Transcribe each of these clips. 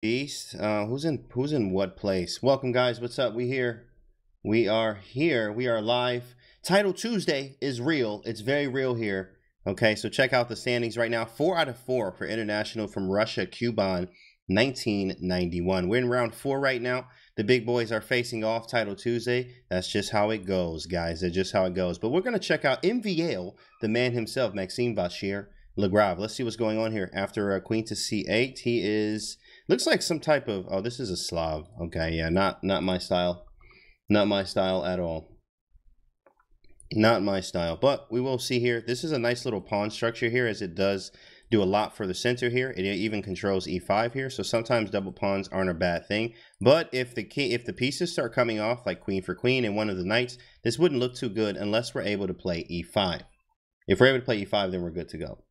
Beast, who's in what place? Welcome guys, what's up? We are live. Title Tuesday is real. It's very real here. Okay, so check out the standings right now. 4 out of 4 for international from Russia, Kuban, 1991. We're in round 4 right now. The big boys are facing off Title Tuesday. That's just how it goes, guys. That's just how it goes. But we're going to check out MVL, the man himself, Maxime Vachier-Lagrave. Let's see what's going on here. After queen to c8, he is, looks like some type of, oh, this is a Slav. Okay, yeah, not my style. Not my style at all. Not my style, but we will see here. This is a nice little pawn structure here, as it does do a lot for the center here. It even controls e5 here, so sometimes double pawns aren't a bad thing. But if the pieces start coming off, like queen for queen and one of the knights, this wouldn't look too good unless we're able to play e5. If we're able to play e5, then we're good to go.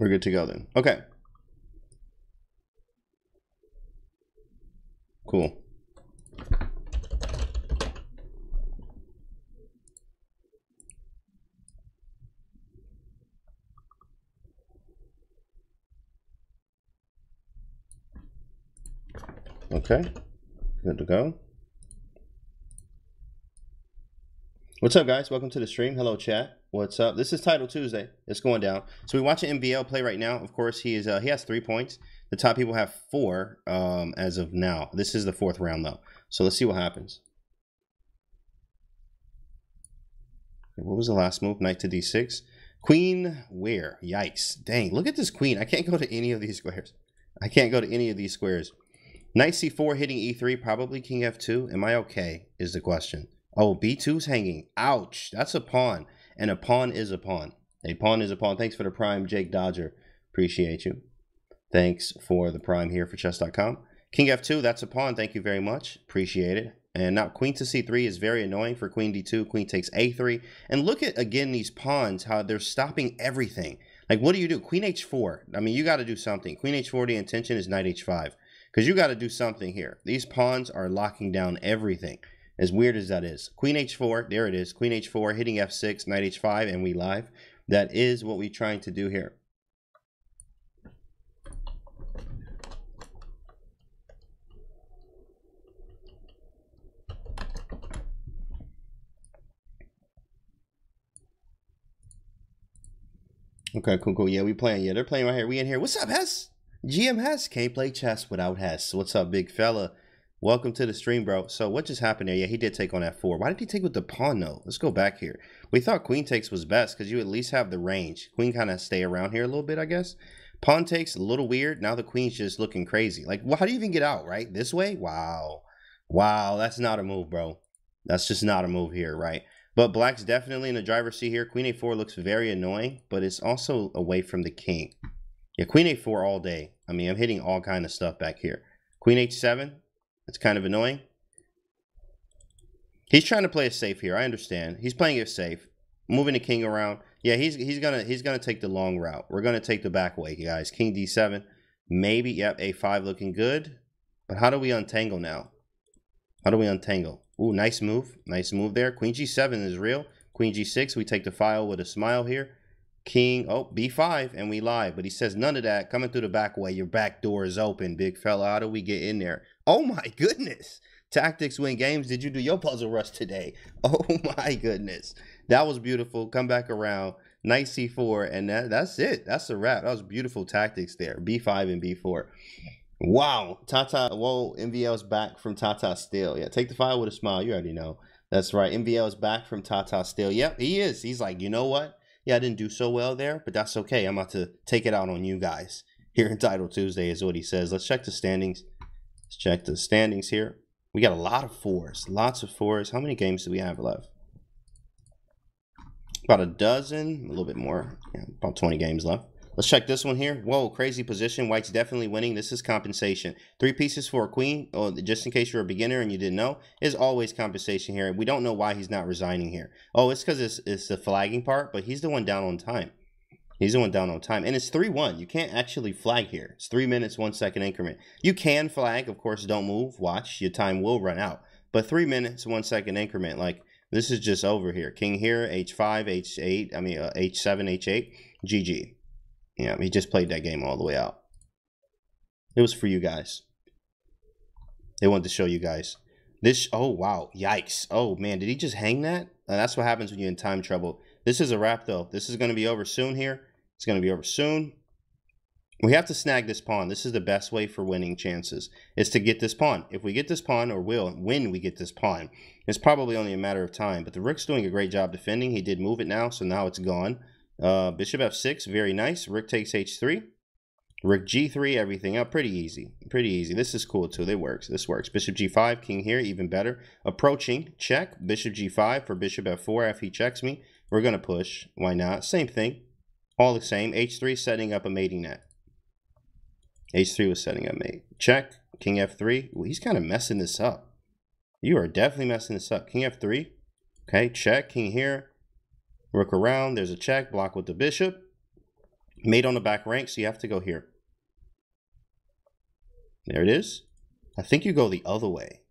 We're good to go then. Okay. Cool. Okay, good to go. What's up guys, welcome to the stream. Hello chat, what's up? This is Title Tuesday, it's going down. So we watch an MVL play right now. Of course, he has 3 points. The top people have 4 as of now. This is the 4th round though. So let's see what happens. What was the last move? Knight to d6. Queen where? Yikes. Dang, look at this queen. I can't go to any of these squares. I can't go to any of these squares. Knight c4 hitting e3, probably king f2. Am I okay is the question. Oh, b2's hanging. Ouch. That's a pawn. And a pawn is a pawn. A pawn is a pawn. Thanks for the prime, Jake Dodger. Appreciate you. Thanks for the prime here for chess.com. King f2, that's a pawn. Thank you very much. Appreciate it. And now queen to c3 is very annoying for queen d2. Queen takes a3. And look at, again, these pawns, how they're stopping everything. Like, what do you do? Queen h4. I mean, you got to do something. Queen h4, the intention is knight h5. Because you got to do something here. These pawns are locking down everything. As weird as that is. Queen h4, there it is. Queen h4, hitting f6, knight h5, and we live. That is what we're trying to do here. Okay, cool, cool. Yeah, we playing. Yeah, they're playing right here. We in here. What's up, Hess? GM Hess. Can't play chess without Hess. What's up, big fella? Welcome to the stream, bro. So what just happened there? Yeah, he did take on f4. Why did he take with the pawn, though? Let's go back here. We thought queen takes was best because you at least have the range. Queen kind of stay around here a little bit, I guess. Pawn takes, a little weird. Now the queen's just looking crazy. Like, well, how do you even get out, right? This way? Wow. Wow, that's not a move, bro. That's just not a move here, right? But black's definitely in the driver's seat here. Queen a4 looks very annoying, but it's also away from the king. Yeah, queen a4 all day. I mean, I'm hitting all kind of stuff back here. Queen h7, it's kind of annoying. He's trying to play it safe here. I understand. He's playing it safe, moving the king around. Yeah, he's gonna take the long route. We're gonna take the back way, guys. King d7, maybe. Yep, a5 looking good. But how do we untangle now? How do we untangle? Ooh, nice move. Nice move there. Queen g7 is real. Queen g6, we take the file with a smile here. King, oh, b5, and we live. But he says none of that. Coming through the back way. Your back door is open, big fella. How do we get in there? Oh, my goodness. Tactics win games. Did you do your puzzle rush today? Oh, my goodness. That was beautiful. Come back around. Knight c4, and that's it. That's a wrap. That was beautiful tactics there. b5 and b4. Wow, Tata, whoa, MVL's back from Tata Steel. Yeah, take the file with a smile. You already know. That's right. MVL's back from Tata Steel. Yep, he is. He's like, you know what? Yeah, I didn't do so well there, but that's okay. I'm about to take it out on you guys here in Title Tuesday is what he says. Let's check the standings. Let's check the standings here. We got a lot of 4s, lots of 4s. How many games do we have left? About a dozen, a little bit more. Yeah, about 20 games left. Let's check this one here. Whoa, crazy position. White's definitely winning. This is compensation. 3 pieces for a queen, or just in case you're a beginner and you didn't know, is always compensation here. We don't know why he's not resigning here. Oh, it's because it's the flagging part, but he's the one down on time. He's the one down on time. And it's 3-1. You can't actually flag here. It's 3 minutes, 1 second increment. You can flag. Of course, don't move. Watch. Your time will run out. But 3 minutes, 1 second increment. Like, This is just over here. King here, h5, h8, I mean h7, h8, GG. Yeah, he just played that game all the way out. It was for you guys. They wanted to show you guys. This, oh wow, yikes. Oh man, did he just hang that? That's what happens when you're in time trouble. This is a wrap though. This is going to be over soon here. It's going to be over soon. We have to snag this pawn. This is the best way for winning chances, is to get this pawn. If we get this pawn, or when we get this pawn, it's probably only a matter of time. But the rook's doing a great job defending. He did move it now, so now it's gone. Bishop f6, very nice. Rook takes h3. Rook g3, everything up. Pretty easy. Pretty easy. This is cool, too. It works. This works. Bishop g5, king here, even better. Approaching, check. Bishop g5 for bishop f4. If he checks me, we're going to push. Why not? Same thing. All the same. h3 setting up a mating net. h3 was setting up mate. Check. King f3. Well, he's kind of messing this up. You are definitely messing this up. King f3. Okay, check. King here. Rook around. There's a check. Block with the bishop. Mate on the back rank, so you have to go here. There it is. I think you go the other way.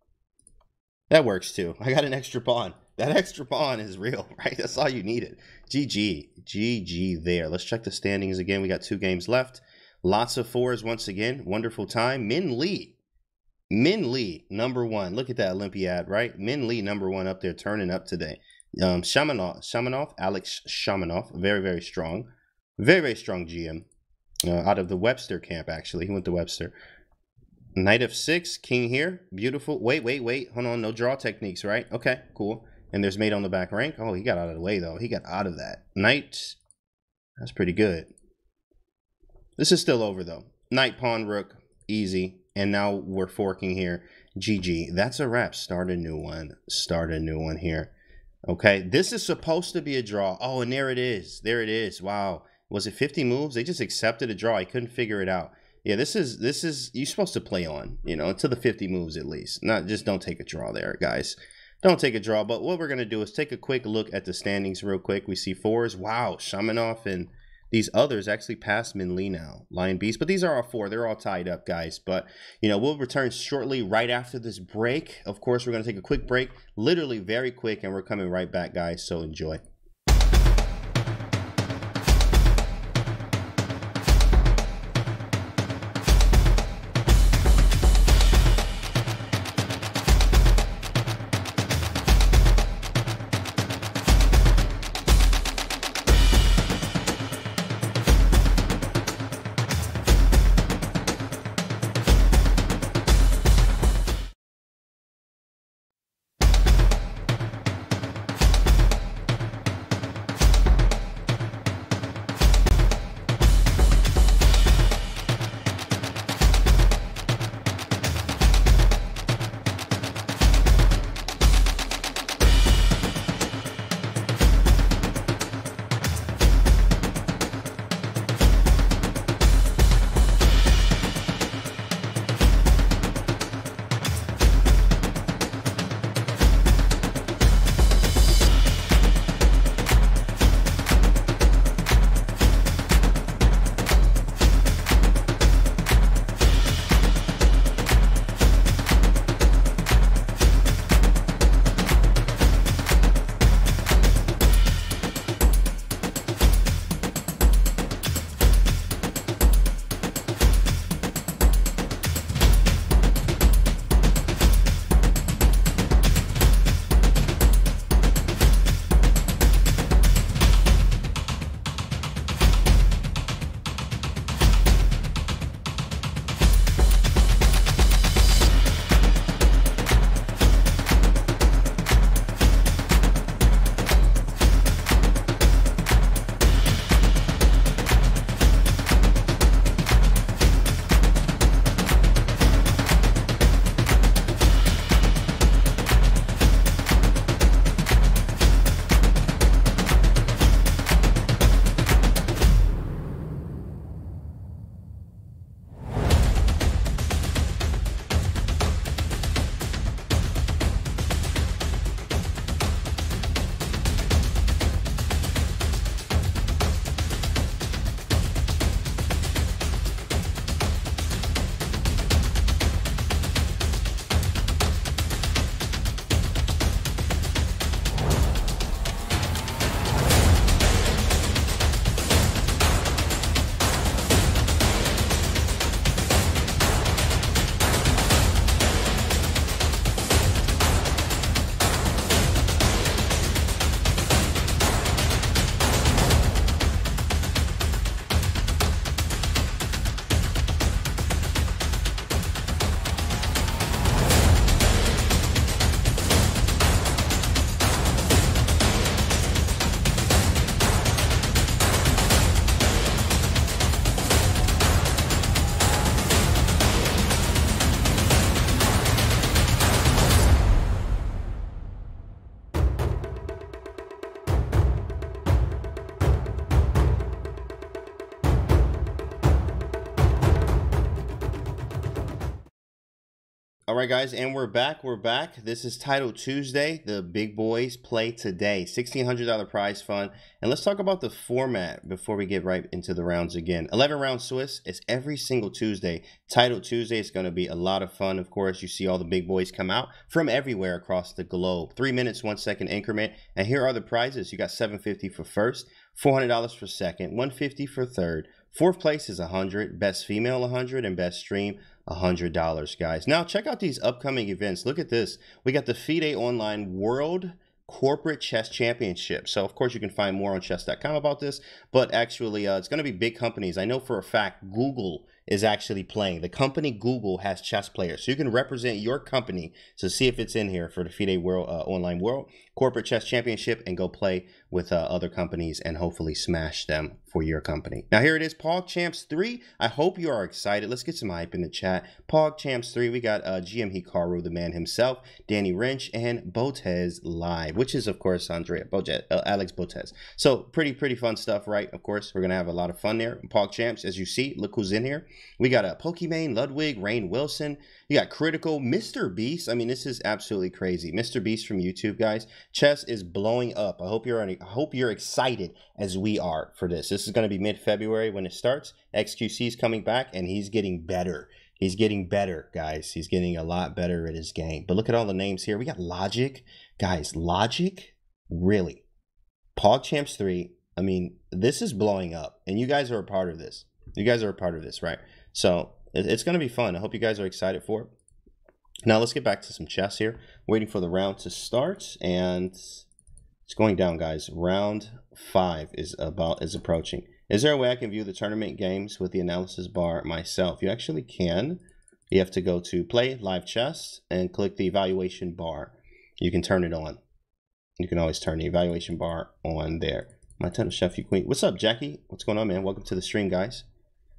That works too. I got an extra pawn. That extra pawn is real, right? That's all you needed. GG. GG there. Let's check the standings again. We got 2 games left. Lots of fours once again. Wonderful time. Min Lee. Min Lee, #1. Look at that Olympiad, right? Min Lee, #1 up there, turning up today. Shimanov, Alex Shimanov. Very, very strong. Very, very strong GM. Out of the Webster camp, actually. He went to Webster. Knight f6, king here. Beautiful. Wait, wait, wait. Hold on. No draw techniques, right? Okay, cool. And there's mate on the back rank. Oh, he got out of the way, though. He got out of that. Knight. That's pretty good. This is still over, though. Knight, pawn, rook. Easy. And now we're forking here. GG. That's a wrap. Start a new one. Start a new one here. Okay. This is supposed to be a draw. Oh, and there it is. There it is. Wow. Was it 50 moves? They just accepted a draw. I couldn't figure it out. Yeah, this is you're supposed to play on, you know, to the 50 moves at least. Not just don't take a draw there, guys. Don't take a draw. But what we're going to do is take a quick look at the standings real quick. We see fours. Wow. Shimanov and these others actually passed Min Lee now, Lion Beast. But these are all 4. They're all tied up, guys. But, you know, we'll return shortly right after this break. Of course, we're going to take a quick break, literally very quick, and we're coming right back, guys. So enjoy. All right, guys, and we're back. This is Title Tuesday. The big boys play today. $1,600 prize fund. And let's talk about the format before we get right into the rounds again. 11-round Swiss. It's every single Tuesday. Title Tuesday is going to be a lot of fun. Of course, you see all the big boys come out from everywhere across the globe. 3 minutes, 1 second increment. And here are the prizes. You got $750 for first, $400 for second, $150 for third. Fourth place is $100, best female $100, and best stream $100, guys. Now, check out these upcoming events. Look at this. We got the FIDE Online World Corporate Chess Championship. So, of course, you can find more on chess.com about this, but actually, it's going to be big companies. I know for a fact Google is actually playing. The company Google has chess players, so you can represent your company. So see if it's in here for the FIDE World Online World Corporate Chess Championship and go play with other companies and hopefully smash them for your company. Now here it is, Pog Champs 3. I hope you are excited. Let's get some hype in the chat. Pog Champs 3, we got GM Hikaru, the man himself, Danny Rensch, and Botez Live, which is, of course, Andrea Botez, Alex Botez. So pretty fun stuff, right? Of course, we're going to have a lot of fun there. Pog Champs, as you see, look who's in here. We got Pokimane, Ludwig, Rainn Wilson. You got Critical, Mr. Beast. I mean, this is absolutely crazy. Mr. Beast from YouTube, guys. Chess is blowing up. I hope you're excited as we are for this. This is going to be mid-February when it starts. XQC is coming back, and he's getting better. He's getting better, guys. He's getting a lot better at his game. But look at all the names here. We got Logic, guys. Logic, really. Pog Champs 3. I mean, this is blowing up, and you guys are a part of this. You guys are a part of this, right? So it's going to be fun. I hope you guys are excited for it. Now let's get back to some chess here. Waiting for the round to start, and it's going down, guys. Round 5 is approaching. Is there a way I can view the tournament games with the analysis bar myself? You actually can. You have to go to Play Live Chess and click the evaluation bar. You can turn it on. You can always turn the evaluation bar on there. My title, Chef You Queen. What's up, Jackie? What's going on, man? Welcome to the stream, guys.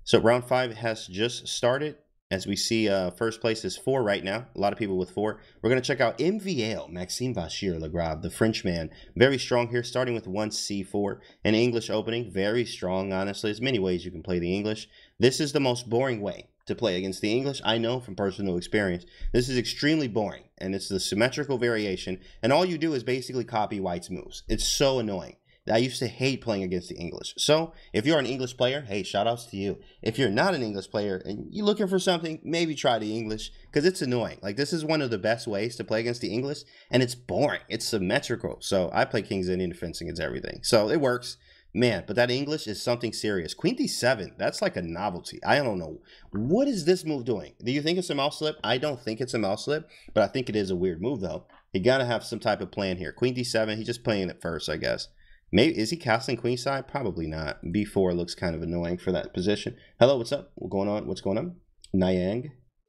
So round 5 has just started. As we see, first place is 4 right now. A lot of people with 4. We're going to check out MVL, Maxime Vachier-Lagrave, the Frenchman. Very strong here, starting with 1c4. An English opening, very strong, honestly. There's many ways you can play the English. This is the most boring way to play against the English. I know from personal experience. This is extremely boring, and it's the symmetrical variation. And all you do is basically copy White's moves. It's so annoying. I used to hate playing against the English. So if you're an English player, hey, shout outs to you. If you're not an English player and you're looking for something, maybe try the English because it's annoying. Like, this is one of the best ways to play against the English, and it's boring. It's symmetrical. So I play King's Indian defense against everything. So it works. Man, but that English is something serious. Queen d7, that's like a novelty. I don't know. What is this move doing? Do you think it's a mouse slip? I don't think it's a mouse slip, but I think it is a weird move, though. You got to have some type of plan here. Queen d7, he's just playing it first, I guess. Maybe, is he castling queenside? Probably not. B4 looks kind of annoying for that position. Hello, what's up? What's going on? What's going on? Nyang?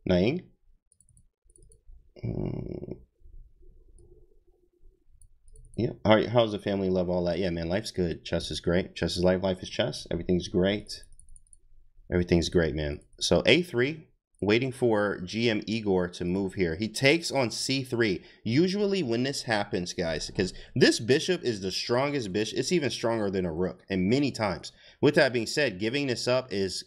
Nyang? Yeah. All right. How's the family? Love all that. Yeah, man. Life's good. Chess is great. Chess is life. Life is chess. Everything's great. Everything's great, man. So A3. Waiting for GM Igor to move here. He takes on c3. Usually when this happens, guys, because this bishop is the strongest bishop. It's even stronger than a rook, and many times. With that being said, giving this up is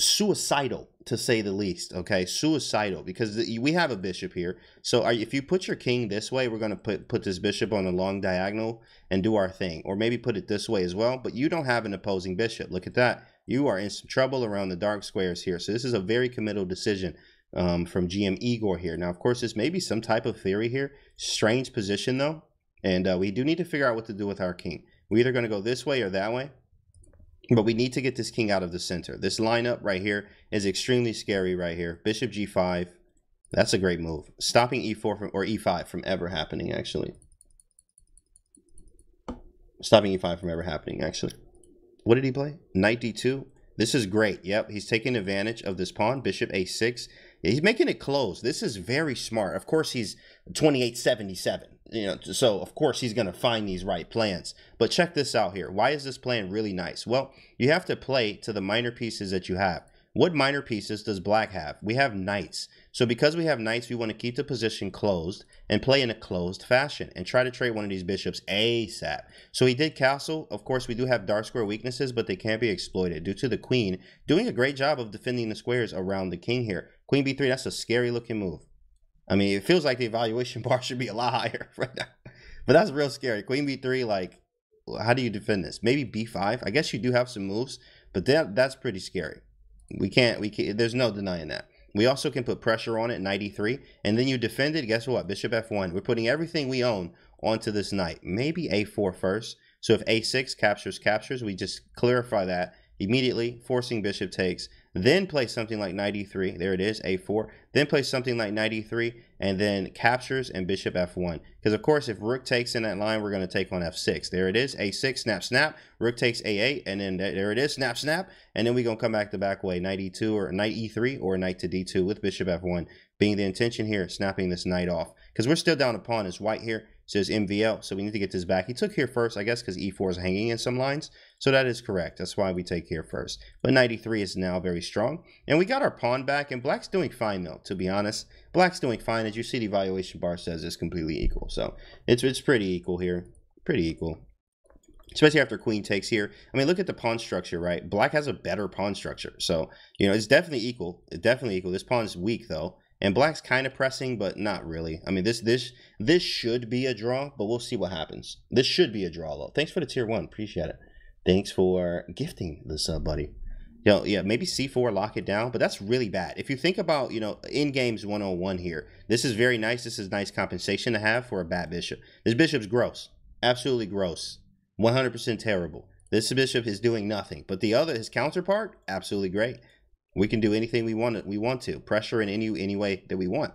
suicidal, to say the least, okay? Suicidal, because we have a bishop here. So if you put your king this way, we're going to put this bishop on a long diagonal and do our thing, or maybe put it this way as well, but you don't have an opposing bishop. Look at that. You are in some trouble around the dark squares here. So this is a very committal decision from GM Igor here. Now, of course, this may be some type of theory here. Strange position, though. And we do need to figure out what to do with our king. We're either going to go this way or that way. But we need to get this king out of the center. This lineup right here is extremely scary right here. Bishop g5. That's a great move. Stopping e4 or e5 from ever happening, actually. Stopping e5 from ever happening, actually. What did he play? Knight d2. This is great. Yep, he's taking advantage of this pawn. Bishop a6. Yeah, he's making it close. This is very smart. Of course, he's 2877. You know, so of course he's going to find these right plans. But check this out here. Why is this plan really nice? Well, you have to play to the minor pieces that you have. What minor pieces does Black have? We have knights. So because we have knights, we want to keep the position closed and play in a closed fashion and try to trade one of these bishops ASAP. So he did castle. Of course, we do have dark square weaknesses, but they can't be exploited due to the queen doing a great job of defending the squares around the king here. Queen b3, that's a scary looking move. I mean, it feels like the evaluation bar should be a lot higher right now. But that's real scary. Queen B3, like, how do you defend this? Maybe B5. I guess you do have some moves, but that's pretty scary. We can't, there's no denying that. We also can put pressure on it, knight E3, and then you defend it. Guess what? Bishop F1. We're putting everything we own onto this knight. Maybe A4 first. So if A6 captures, we just clarify that immediately, forcing bishop takes. Then play something like knight E3. There it is, A4. Then play something like knight E3, and then captures and bishop F1. Because, of course, if rook takes in that line, we're going to take on F6. There it is, A6, snap. Rook takes A8, and then there it is, snap. And then we're going to come back the back way, knight E2 or knight E3 or knight to D2 with bishop F1 being the intention here, snapping this knight off. Because we're still down a pawn. It's white here. So it's MVL. So we need to get this back. He took here first, I guess, because E4 is hanging in some lines. So that is correct. That's why we take here first. But knight E3 is now very strong. And we got our pawn back. And black's doing fine, though, to be honest. Black's doing fine. As you see, the evaluation bar says it's completely equal. So it's pretty equal here. Pretty equal. Especially after queen takes here. I mean, look at the pawn structure, right? Black has a better pawn structure. So, you know, it's definitely equal. It's definitely equal. This pawn's weak, though. And black's kind of pressing, but not really. I mean, this should be a draw, but we'll see what happens. This should be a draw, though. Thanks for the tier 1. Appreciate it. Thanks for gifting the sub, buddy. You know, yeah, maybe C4, lock it down, but that's really bad. If you think about, you know, in games 101 here, this is very nice. This is nice compensation to have for a bad bishop. This bishop's gross. Absolutely gross. 100% terrible. This bishop is doing nothing. But the other, his counterpart, absolutely great. We can do anything we want to. Pressure in any way that we want.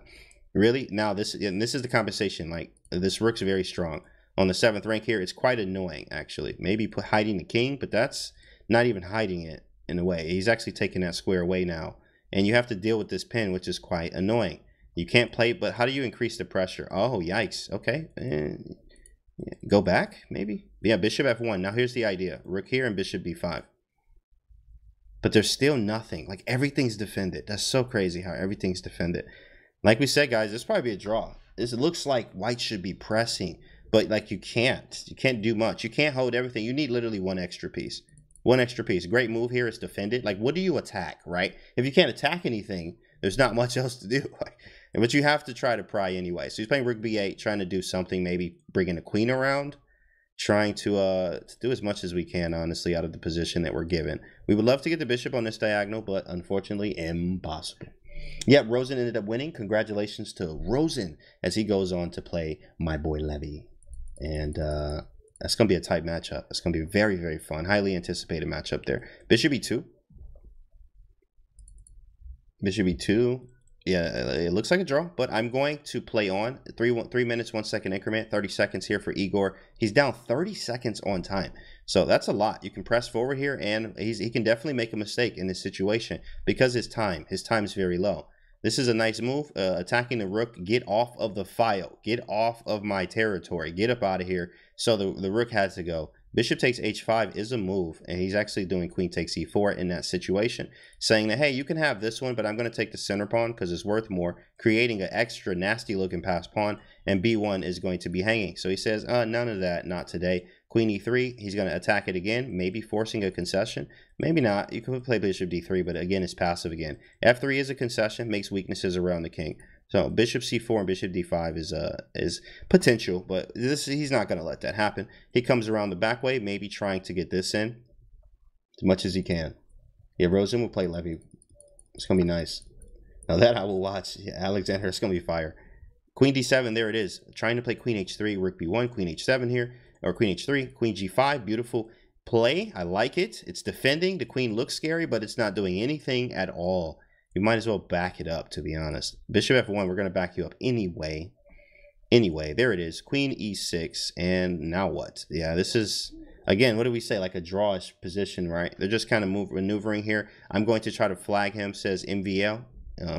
Really? Now, this is the compensation. Like, this rook's very strong. On the 7th rank here, it's quite annoying, actually. Maybe hiding the king, but that's not even hiding it in a way. He's actually taking that square away now. And you have to deal with this pin, which is quite annoying. You can't play, but how do you increase the pressure? Oh, yikes. Okay. Go back, maybe? Yeah, bishop F1. Now, here's the idea. Rook here and bishop B5. But there's still nothing. Like, everything's defended. That's so crazy how everything's defended. Like we said, guys, this probably be a draw. This looks like white should be pressing, but like you can't. You can't do much. You can't hold everything. You need literally one extra piece. One extra piece. Great move here is defended. Like, what do you attack, right? If you can't attack anything, there's not much else to do. But you have to try to pry anyway. So he's playing rook B8, trying to do something, maybe bringing a queen around. Trying to do as much as we can, honestly, out of the position that we're given. We would love to get the bishop on this diagonal, but unfortunately, impossible. Yep, Rosen ended up winning. Congratulations to Rosen as he goes on to play my boy Levy. And that's going to be a tight matchup. It's going to be very, very fun. Highly anticipated matchup there. Bishop E2. Bishop E2. Yeah, it looks like a draw, but I'm going to play on. 3 minutes, 1 second increment, 30 seconds here for Igor. He's down 30 seconds on time. So that's a lot. You can press forward here, and he can definitely make a mistake in this situation because his time is very low. This is a nice move, attacking the rook. Get off of the file. Get off of my territory. Get up out of here. So the rook has to go. Bishop takes h5 is a move, and he's actually doing queen takes e4 in that situation, saying that, hey, you can have this one, but I'm going to take the center pawn because it's worth more, creating an extra nasty-looking passed pawn, and b1 is going to be hanging. So he says, none of that, not today. Queen e3, he's going to attack it again, maybe forcing a concession, maybe not. You can play bishop d3, but again, it's passive again. f3 is a concession, makes weaknesses around the king. So bishop c4 and bishop d5 is potential, but he's not going to let that happen. He comes around the back way, maybe trying to get this in as much as he can. Yeah, Rosen will play Levy. It's going to be nice. Now that I will watch. Yeah, Alexander, it's going to be fire. Queen d7, there it is. Trying to play queen h3, rook b1, queen h7 here, or queen h3, queen g5, beautiful play. I like it. It's defending. The queen looks scary, but it's not doing anything at all. You might as well back it up, to be honest. Bishop f1, we're going to back you up anyway. Anyway, there it is. Queen e6, and now what? Yeah, this is, again, what do we say? Like a drawish position, right? They're just kind of maneuvering here. I'm going to try to flag him, says MVL.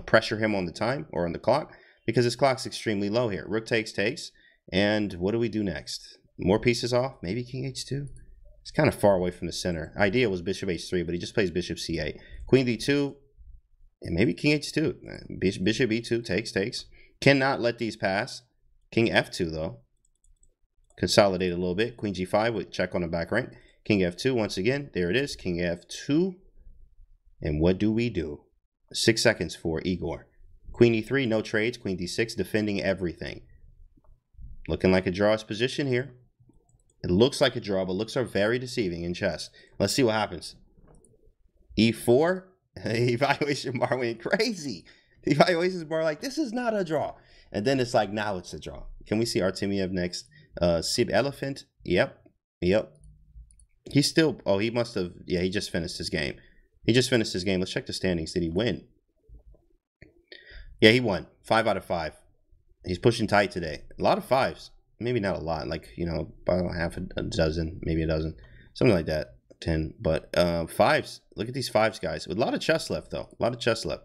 Pressure him on the time or on the clock because his clock's extremely low here. Rook takes. And what do we do next? More pieces off? Maybe king h2? It's kind of far away from the center. Idea was bishop h3, but he just plays bishop c8. Queen d2. And maybe king h2. Bishop e2 takes. Cannot let these pass. King f2, though. Consolidate a little bit. Queen g5 with check on the back rank. King f2 once again. There it is. King f2. And what do we do? 6 seconds for Igor. Queen e3, no trades. Queen d6, defending everything. Looking like a draw's position here. It looks like a draw, but looks are very deceiving in chess. Let's see what happens. e4, evaluation bar went crazy. The evaluations bar like, this is not a draw. And then it's like, now it's a draw. Can we see Artemiev next? Sib Elephant. Yep. Yep. He's still, oh, he must have, yeah, he just finished his game. He just finished his game. Let's check the standings. Did he win? Yeah, he won. 5 out of 5. He's pushing tight today. A lot of fives. Maybe not a lot. Like, you know, about half a dozen, maybe a dozen. Something like that. 10. But fives. Look at these fives, guys. With a lot of chess left, though. A lot of chess left.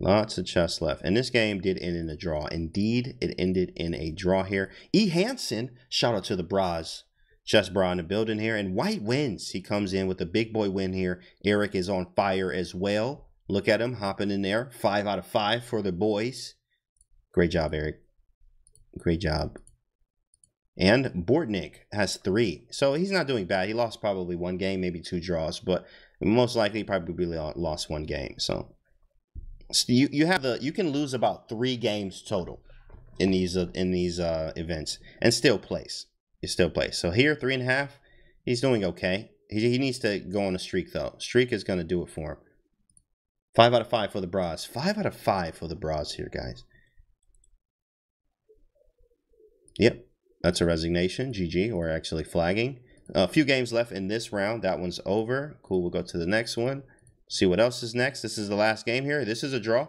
Lots of chess left. And this game did end in a draw. Indeed, it ended in a draw here. E. Hansen, shout out to the Bras. Chess Bra in the building here. And White wins. He comes in with a big boy win here. Eric is on fire as well. Look at him hopping in there. 5 out of 5 for the boys. Great job, Eric. Great job. And Bortnik has 3. So he's not doing bad. He lost probably 1 game, maybe 2 draws. But most likely he probably lost 1 game. So... you can lose about 3 games total in these events and still place. You still place. So here 3.5, he's doing okay. He needs to go on a streak though. Streak is going to do it for him. 5 out of 5 for the Bras. 5 out of 5 for the Bras here, guys. Yep, that's a resignation. GG, or actually flagging. A few games left in this round. That one's over. Cool. We'll go to the next one. See what else is next. This is the last game here. This is a draw.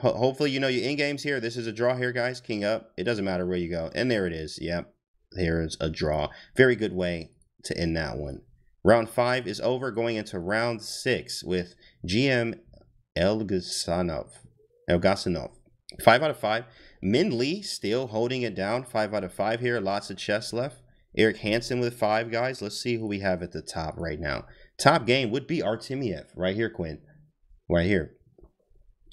Hopefully, you know your end games here. This is a draw here, guys. King up. It doesn't matter where you go. And there it is. Yep. There is a draw. Very good way to end that one. Round 5 is over. Going into round 6 with GM Elgasanov. 5 out of 5. Min Lee still holding it down. 5 out of 5 here. Lots of chess left. Eric Hansen with 5, guys. Let's see who we have at the top right now. Top game would be Artemiev right here, Quinn. Right here.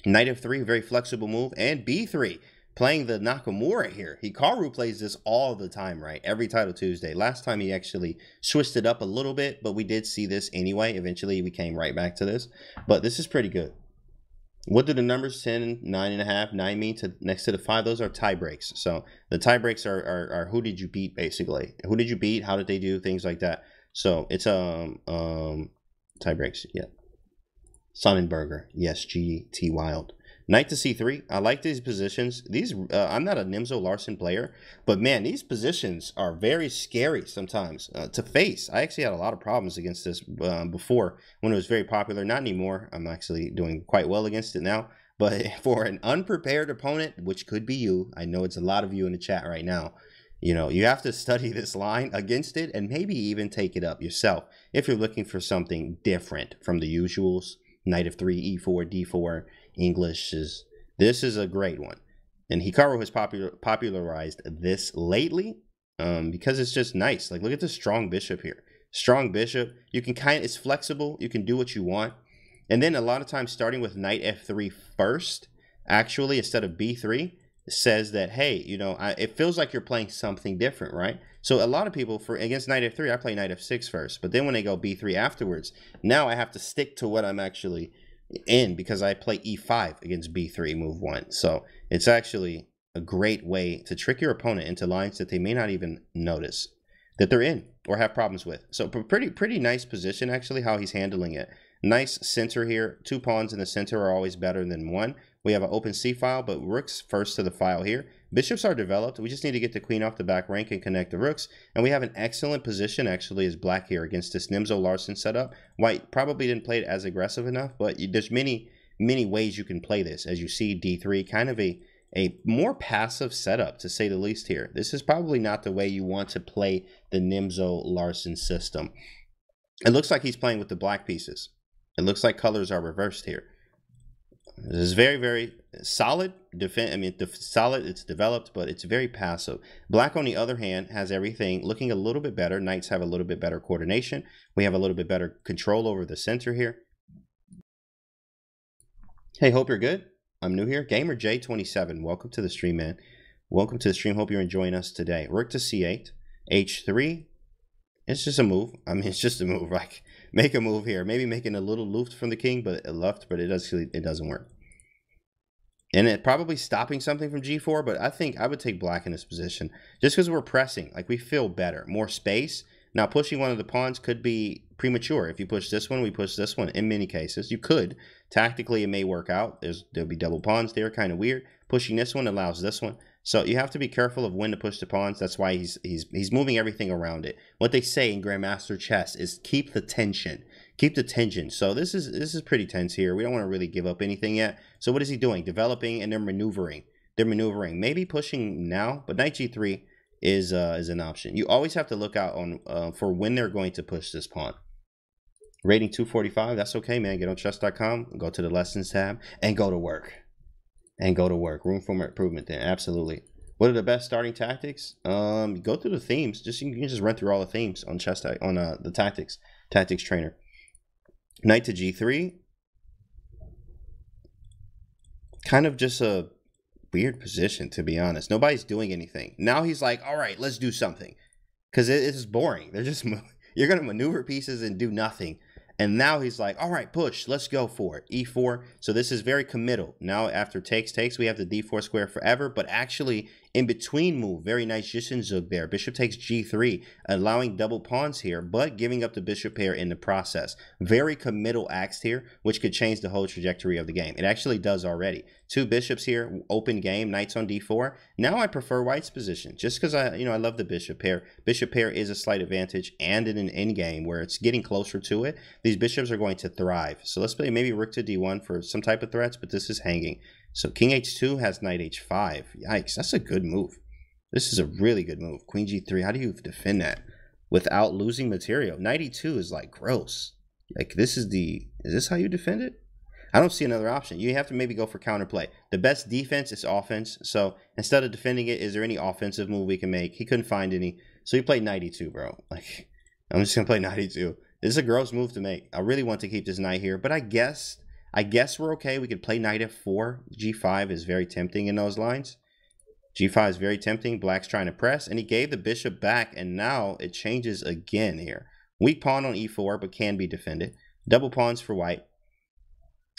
Knight f3, very flexible move. And b3, playing the Nakamura here. Hikaru plays this all the time, right? Every Title Tuesday. Last time he actually switched it up a little bit, but we did see this anyway. Eventually, we came right back to this. But this is pretty good. What do the numbers 10, 9.5, 9 mean to next to the 5? Those are tie breaks. So the tie breaks are who did you beat, basically. Who did you beat? How did they do? Things like that. So it's tie breaks, yeah. Sonnenberger, yes, GT Wild. Knight to c3. I like these positions. These I'm not a Nimzo Larsen player, but man, these positions are very scary sometimes to face. I actually had a lot of problems against this before when it was very popular. Not anymore. I'm actually doing quite well against it now. But for an unprepared opponent, which could be you, I know it's a lot of you in the chat right now. You know, you have to study this line against it and maybe even take it up yourself if you're looking for something different from the usuals. Knight f3, e4, d4, English is... This is a great one. And Hikaru has popularized this lately because it's just nice. Like, look at this strong bishop here. Strong bishop. You can kind of... It's flexible. You can do what you want. And then a lot of times starting with knight f3 first, actually, instead of b3... says that, hey, you know, it feels like you're playing something different, right? So a lot of people, for against knight f3, I play knight f6 first, but then when they go b3 afterwards, now I have to stick to what I'm actually in because I play e5 against b3 move 1. So it's actually a great way to trick your opponent into lines that they may not even notice that they're in or have problems with. So pretty nice position, actually, how he's handling it. Nice center here. 2 pawns in the center are always better than 1. We have an open c file, but rooks first to the file here. Bishops are developed. We just need to get the queen off the back rank and connect the rooks. And we have an excellent position, actually, as black here against this Nimzo Larsen setup. White probably didn't play it as aggressive enough, but there's many ways you can play this. As you see, d3, kind of a more passive setup, to say the least here. This is probably not the way you want to play the Nimzo Larsen system. It looks like he's playing with the black pieces. It looks like colors are reversed here. This is very solid defense. I mean, solid. It's developed, but it's very passive. Black, on the other hand, has everything looking a little bit better. Knights have a little bit better coordination. We have a little bit better control over the center here. Hey, hope you're good. I'm new here. Gamer J27. Welcome to the stream, man. Welcome to the stream. Hope you're enjoying us today. Rook to c8, h3, It's just a move. I mean, it's just a move. Like, make a move here. Maybe making a little left from the king, but a left, but it doesn't work. And it probably stopping something from G4, but I think I would take black in this position. Just because we're pressing. Like, we feel better. More space. Now, pushing one of the pawns could be premature. If you push this one, we push this one. In many cases, you could. Tactically, it may work out. There'll be double pawns there. Kind of weird. Pushing this one allows this one. So you have to be careful of when to push the pawns. That's why he's moving everything around it. What they say in Grandmaster Chess is keep the tension. Keep the tension. So this is pretty tense here. We don't want to really give up anything yet. So what is he doing? Developing, and they're maneuvering. They're maneuvering. Maybe pushing now, but knight G3 is an option. You always have to look out on for when they're going to push this pawn. Rating 245. That's okay, man. Get on chess.com. Go to the lessons tab and go to work. And go to work. Room for improvement there. Absolutely. What are the best starting tactics? Go through the themes. You can just run through all the themes on the tactics trainer. Knight to G3. Kind of just a weird position, to be honest. Nobody's doing anything. Now he's like, all right, let's do something. Because it's boring. They're just you're going to maneuver pieces and do nothing. And now he's like, all right, push. Let's go for it. E4. So this is very committal. Now after takes, we have the D4 square forever. But actually, in between move, very nice Jishinzug there. Bishop takes G3, allowing double pawns here, but giving up the bishop pair in the process. Very committal axe here, which could change the whole trajectory of the game. It actually does already. Two bishops here, open game, knights on D4. Now I prefer white's position, just because I love the bishop pair. Bishop pair is a slight advantage, and in an end game where it's getting closer to it, these bishops are going to thrive. So let's play maybe rook to d1 for some type of threats, but this is hanging. So king h2 has knight h5. Yikes, that's a good move. This is a really good move. Queen g3, how do you defend that without losing material? Knight e2 is like gross. Like, is this how you defend it? I don't see another option. You have to maybe go for counterplay. The best defense is offense. So instead of defending it, is there any offensive move we can make? He couldn't find any. So he played knight e2, bro. Like, I'm just gonna play knight e2. This is a gross move to make. I really want to keep this knight here, but I guess we're okay. We could play knight f4. G5 is very tempting in those lines. G5 is very tempting. Black's trying to press, and he gave the bishop back, and now it changes again here. Weak pawn on e4, but can be defended. Double pawns for white.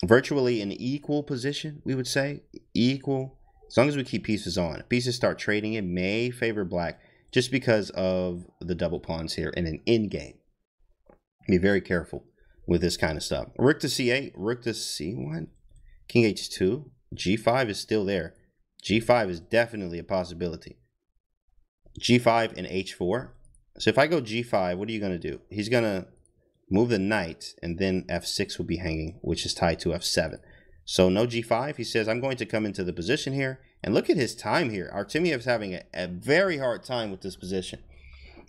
Virtually an equal position, we would say. Equal. As long as we keep pieces on. Pieces start trading. It may favor black just because of the double pawns here in an endgame. Be very careful with this kind of stuff. Rook to c8, rook to c1, king h2, g5 is still there. G5 is definitely a possibility. G5 and h4. So if I go g5, what are you going to do? He's going to move the knight, and then f6 will be hanging, which is tied to f7. So no g5. He says, I'm going to come into the position here. And look at his time here. Artemiev's having a very hard time with this position.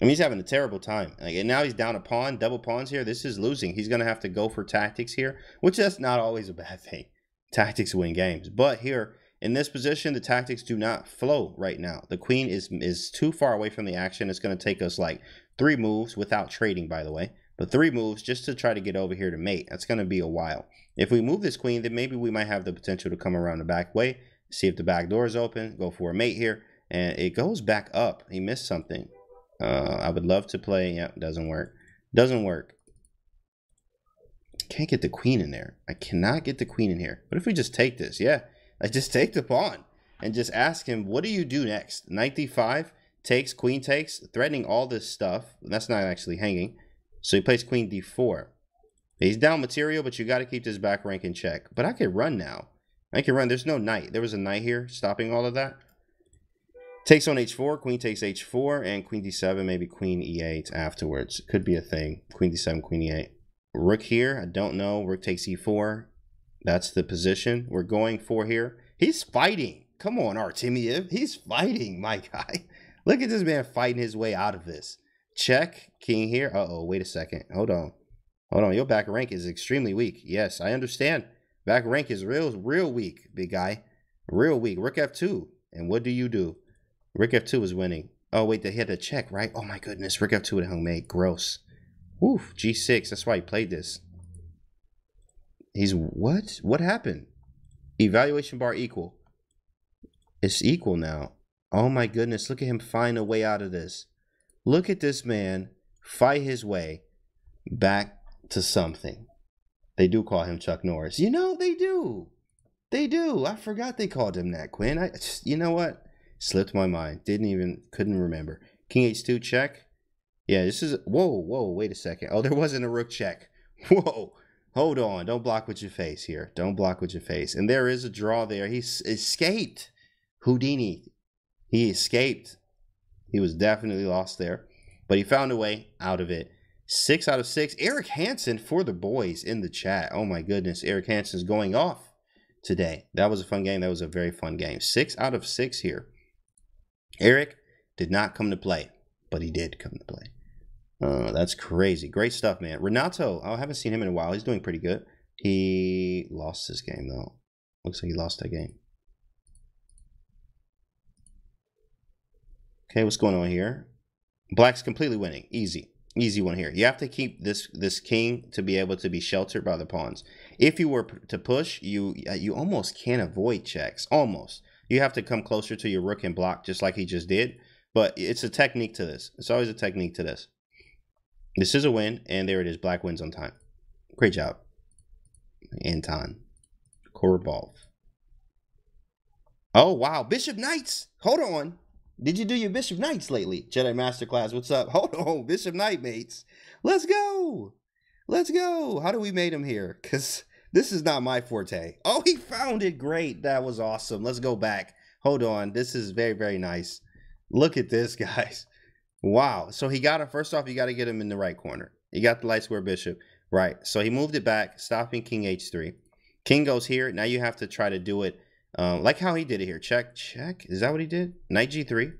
I mean, he's having a terrible time. Like, and now he's down a pawn, double pawns here. This is losing. He's going to have to go for tactics here, which that's not always a bad thing. Tactics win games. But here, in this position, the tactics do not flow right now. The queen is too far away from the action. It's going to take us like 3 moves without trading, by the way. But 3 moves just to try to get over here to mate. That's going to be a while. If we move this queen, then maybe we might have the potential to come around the back way, see if the back door is open, go for a mate here. And it goes back up. He missed something. I would love to play. Yep, doesn't work. Doesn't work. Can't get the queen in there. I cannot get the queen in here. What if we just take this? Yeah, I just take the pawn and just ask him, what do you do next? Knight d5, takes, queen takes, threatening all this stuff. That's not actually hanging. So he plays queen d4. He's down material, but you got to keep this back rank in check. But I could run now. I can run. There's no knight. There was a knight here stopping all of that. Takes on h4, queen takes h4, and queen d7, maybe queen e8 afterwards. Could be a thing. Queen d7, queen e8. Rook here, I don't know. Rook takes e4. That's the position we're going for here. He's fighting. Come on, Artemiev. He's fighting, my guy. Look at this man fighting his way out of this. Check, king here. Uh-oh, wait a second. Hold on. Hold on, your back rank is extremely weak. Yes, I understand. Back rank is real weak, big guy. Real weak. Rook f2. And what do you do? Rook f2 is winning. Oh, wait, they had a check, right? Oh, my goodness. Rook f2 would have hung mate. Gross. Oof, g6. That's why he played this. He's what? What happened? Evaluation bar equal. It's equal now. Oh, my goodness. Look at him find a way out of this. Look at this man fight his way back to something. They do call him Chuck Norris. You know, they do. They do. I forgot they called him that, Quinn. You know what? Slipped my mind. Couldn't remember. King H2 check. Yeah, this is, whoa, wait a second. Oh, there wasn't a rook check. Whoa, hold on. Don't block with your face here. Don't block with your face. And there is a draw there. He escaped. Houdini. He escaped. He was definitely lost there, but he found a way out of it. 6 out of 6. Eric Hansen for the boys in the chat. Oh my goodness. Eric Hansen's going off today. That was a fun game. That was a very fun game. 6 out of 6 here. Eric did not come to play, but he did come to play. That's crazy. Great stuff, man. Renato, I haven't seen him in a while. He's doing pretty good. He lost this game, though. Looks like he lost that game. Okay, what's going on here? Black's completely winning. Easy. Easy one here. You have to keep this king to be able to be sheltered by the pawns. If you were to push, you almost can't avoid checks. Almost. You have to come closer to your rook and block just like he just did. But it's a technique to this. It's always a technique to this. This is a win, and there it is. Black wins on time. Great job, Anton Korobov. Oh, wow. Bishop Knights. Hold on. Did you do your Bishop Knights lately? Jedi Masterclass, what's up? Hold on, Bishop Knight, mates. Let's go. Let's go. How do we mate him here? Because this is not my forte. Oh, he found it. Great. That was awesome. Let's go back. Hold on. This is very, very nice. Look at this, guys. Wow. So he got him. First off, you got to get him in the right corner. You got the light square bishop. Right. So he moved it back, stopping King H3. King goes here. Now you have to try to do it. Like how he did it here. Check, check. Is that what he did? Knight G3.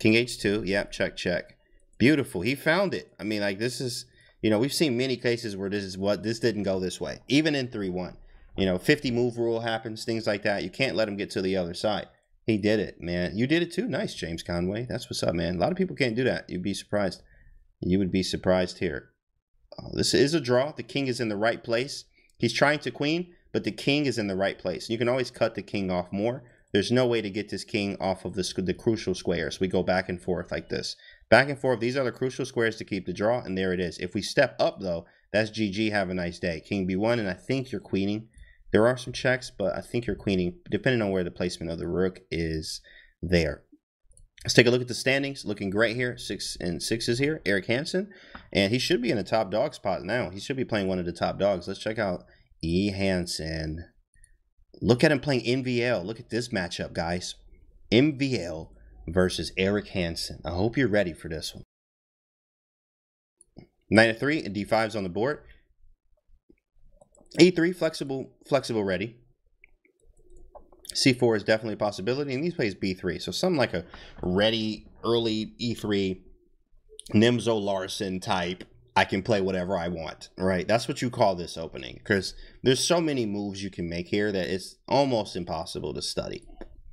King H2. Yep, check, check. Beautiful. He found it. I mean, like, this is, you know, we've seen many cases where this didn't go this way. Even in 3-1. You know, 50 move rule happens, things like that. You can't let him get to the other side. He did it, man. You did it too. Nice, James Conway. That's what's up, man. A lot of people can't do that. You'd be surprised. You would be surprised here. Oh, this is a draw. The king is in the right place. He's trying to queen, but the king is in the right place. You can always cut the king off more. There's no way to get this king off of the crucial squares. We go back and forth like this. Back and forth. These are the crucial squares to keep the draw, and there it is. If we step up, though, that's GG. Have a nice day. King B1, and I think you're queening. There are some checks, but I think you're queening, depending on where the placement of the rook is there. Let's take a look at the standings. Looking great here. 6 and 6 is here. Eric Hansen, and he should be in a top dog spot now. He should be playing one of the top dogs. Let's check out E. Hansen. Look at him playing MVL. Look at this matchup, guys. MVL versus Eric Hansen. I hope you're ready for this one. Knight f3 and d5's on the board. E3 flexible ready. C4 is definitely a possibility, and he plays B3. So something like a ready early E3 Nimzo Larsen type. I can play whatever I want, right? That's what you call this opening, because there's so many moves you can make here that it's almost impossible to study.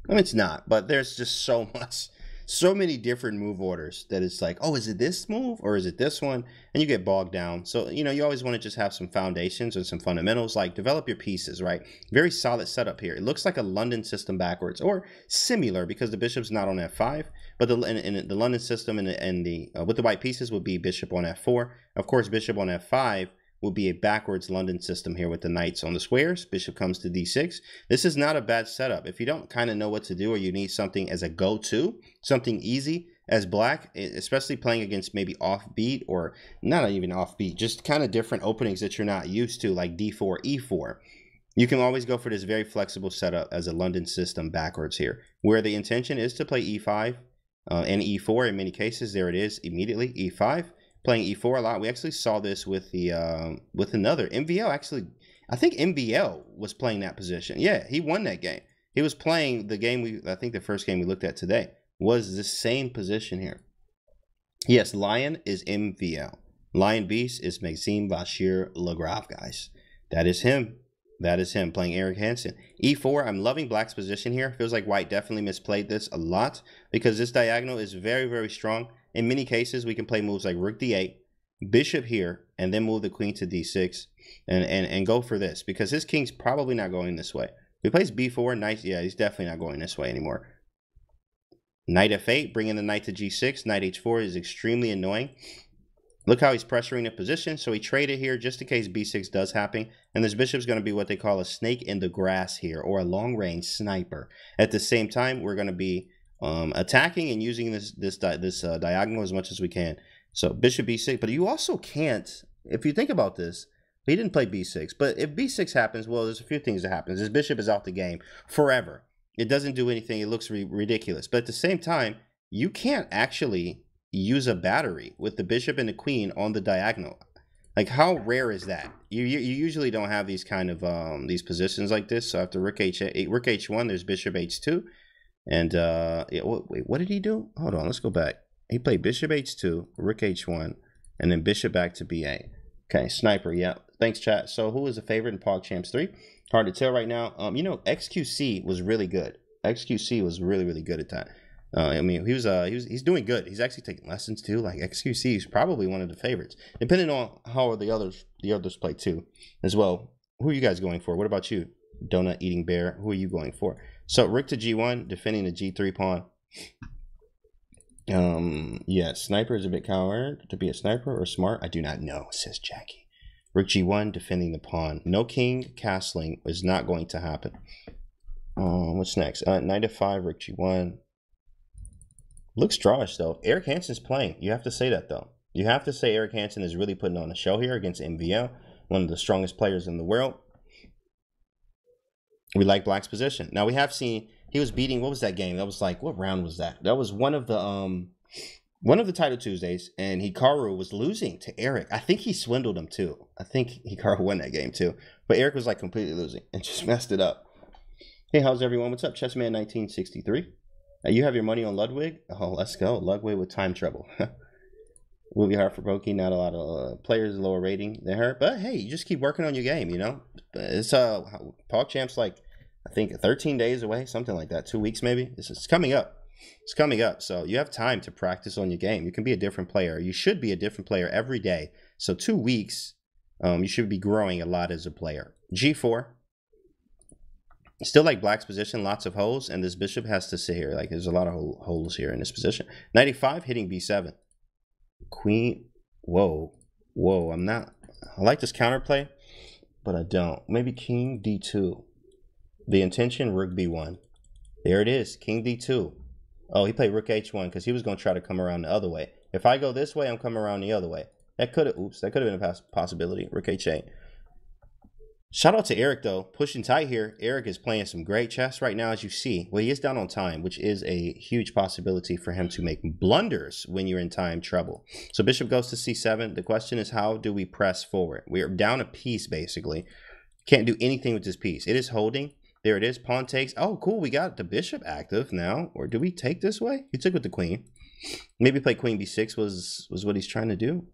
I mean, it's not, but there's just so much, so many different move orders that it's like, oh, is it this move or is it this one? And you get bogged down. So, you know, you always want to just have some foundations and some fundamentals, like develop your pieces, right? Very solid setup here. It looks like a London system backwards, or similar, because the bishop's not on F5. But the London system and with the white pieces would be bishop on f4. Of course, bishop on f5 would be a backwards London system here with the knights on the squares. Bishop comes to d6. This is not a bad setup. If you don't kind of know what to do, or you need something as a go-to, something easy as black, especially playing against maybe offbeat, or not even offbeat, just kind of different openings that you're not used to, like d4, e4. You can always go for this very flexible setup as a London system backwards here, where the intention is to play e5. And e4 in many cases. There it is, immediately e5, playing e4 a lot. We actually saw this with the with another MVL. Actually, I think MVL was playing that position. Yeah, he won that game. He was playing the game I think the first game we looked at today was the same position here. Yes, Lion is MVL. Lion Beast is Maxime Vachier-Lagrave, guys. That is him. That is him playing Eric Hansen. E4, I'm loving black's position here. Feels like white definitely misplayed this a lot, because this diagonal is very, very strong. In many cases, we can play moves like rook d8, bishop here, and then move the queen to d6 and go for this, because his king's probably not going this way. If he plays b4, knight, yeah, he's definitely not going this way anymore. Knight f8, bringing the knight to g6. Knight h4 is extremely annoying. Look how he's pressuring the position. So he traded here just in case b6 does happen. And this bishop's going to be what they call a snake in the grass here, or a long-range sniper. At the same time, we're going to be attacking and using this diagonal as much as we can. So bishop b6, but you also can't, if you think about this, he didn't play b6, but if b6 happens, well, there's a few things that happen. This bishop is out the game forever. It doesn't do anything. It looks ridiculous. But at the same time, you can't actually use a battery with the bishop and the queen on the diagonal. Like, how rare is that? You usually don't have these kind of these positions like this. So after rook h1, there's bishop h2, and wait, what did he do? Hold on, let's go back. He played bishop h2, rook h1, and then bishop back to b8. Okay, sniper. Yeah, thanks, chat. So who is the favorite in Pog Champs 3? Hard to tell right now. You know, XQC was really good. XQC was really good at that. I mean, he's doing good. He's actually taking lessons too. Like, XQC is probably one of the favorites, depending on how the others play too, as well. Who are you guys going for? What about you, Donut Eating Bear? Who are you going for? So rook to g1, defending the g3 pawn. Yeah, sniper is a bit coward to be a sniper or smart. I do not know, says Jackie. Rook g1, defending the pawn. No king castling is not going to happen. What's next? Knight f5, rook g1. Looks drawish though. Eric Hansen's playing. You have to say that though. You have to say Eric Hansen is really putting on a show here against MVL, one of the strongest players in the world. We like Black's position. Now we have seen he was beating, what was that game? That was like, what round was that? That was one of the Title Tuesdays, and Hikaru was losing to Eric. I think he swindled him too. I think Hikaru won that game too. But Eric was like completely losing and just messed it up. Hey, how's everyone? What's up, Chessman 1963? You have your money on Ludwig? Oh, let's go. Ludwig with time trouble. Will be hard for Pokey. Not a lot of players lower rating than her. But hey, you just keep working on your game, you know? It's Pog Champs, like, I think 13 days away, something like that. 2 weeks maybe. It's coming up. It's coming up. So you have time to practice on your game. You can be a different player. You should be a different player every day. So 2 weeks, you should be growing a lot as a player. G4. Still like Black's position, lots of holes, and this bishop has to sit here. Like, there's a lot of holes here in this position. Knight e5, hitting b7. Queen, whoa, whoa, I'm not, I like this counterplay, but I don't. Maybe king d2. The intention, rook b1. There it is, king d2. Oh, he played rook h1 because he was going to try to come around the other way. If I go this way, I'm coming around the other way. That could have, oops, that could have been a possibility. Rook h8. Shout out to Eric, though. Pushing tight here. Eric is playing some great chess right now, as you see. Well, he is down on time, which is a huge possibility for him to make blunders when you're in time trouble. So bishop goes to c7. The question is, how do we press forward? We are down a piece, basically. Can't do anything with this piece. It is holding. There it is. Pawn takes. Oh, cool. We got the bishop active now. Or do we take this way? He took with the queen. Maybe play queen b6 was what he's trying to do.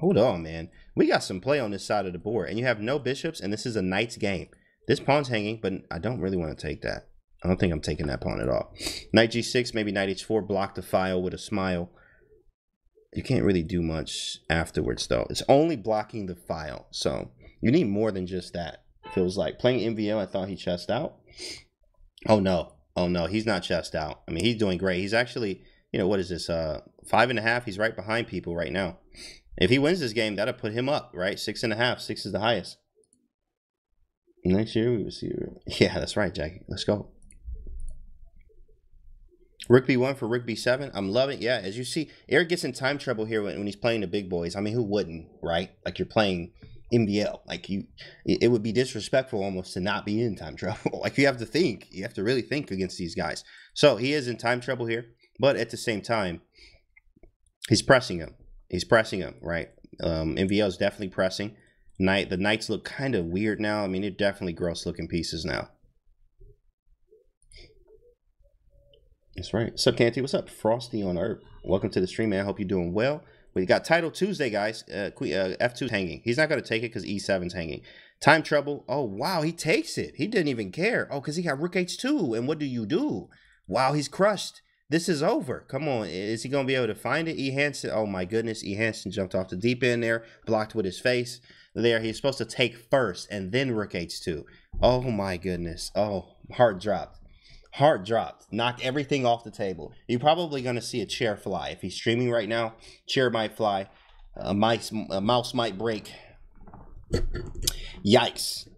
Hold on, man. We got some play on this side of the board, and you have no bishops, and this is a knight's game. This pawn's hanging, but I don't really want to take that. I don't think I'm taking that pawn at all. Knight g6, maybe knight h4, block the file with a smile. You can't really do much afterwards, though. It's only blocking the file, so you need more than just that. Feels like. Playing MVL, I thought he chessed out. Oh, no. Oh, no, he's not chessed out. I mean, he's doing great. He's actually, you know, what is this, 5.5? He's right behind people right now. If he wins this game, that'll put him up, right? 6.5. 6 is the highest. Next year, we will see. Yeah, that's right, Jackie. Let's go. Rook B1 for Rook B7. I'm loving it. Yeah, as you see, Eric gets in time trouble here when he's playing the big boys. I mean, who wouldn't, right? Like, you're playing MBL. Like, it would be disrespectful almost to not be in time trouble. Like, you have to think. You have to really think against these guys. So, he is in time trouble here. But at the same time, he's pressing him. He's pressing him, right? MVL is definitely pressing. Knight, the knights look kind of weird now. I mean, they're definitely gross-looking pieces now. That's right. What's up, Canty? What's up, Frosty on Earth? Welcome to the stream, man. I hope you're doing well. We got Title Tuesday, guys. F2's hanging. He's not going to take it because E7's hanging. Time trouble. Oh, wow, he takes it. He didn't even care. Oh, because he got Rook H2, and what do you do? Wow, he's crushed. This is over. Come on. Is he going to be able to find it? E. Hansen. Oh, my goodness. E. Hansen jumped off the deep end there. Blocked with his face. There. He's supposed to take first and then Rook H2. Oh, my goodness. Oh, heart dropped. Heart dropped. Knocked everything off the table. You're probably going to see a chair fly. If he's streaming right now, chair might fly. a mouse might break. Yikes.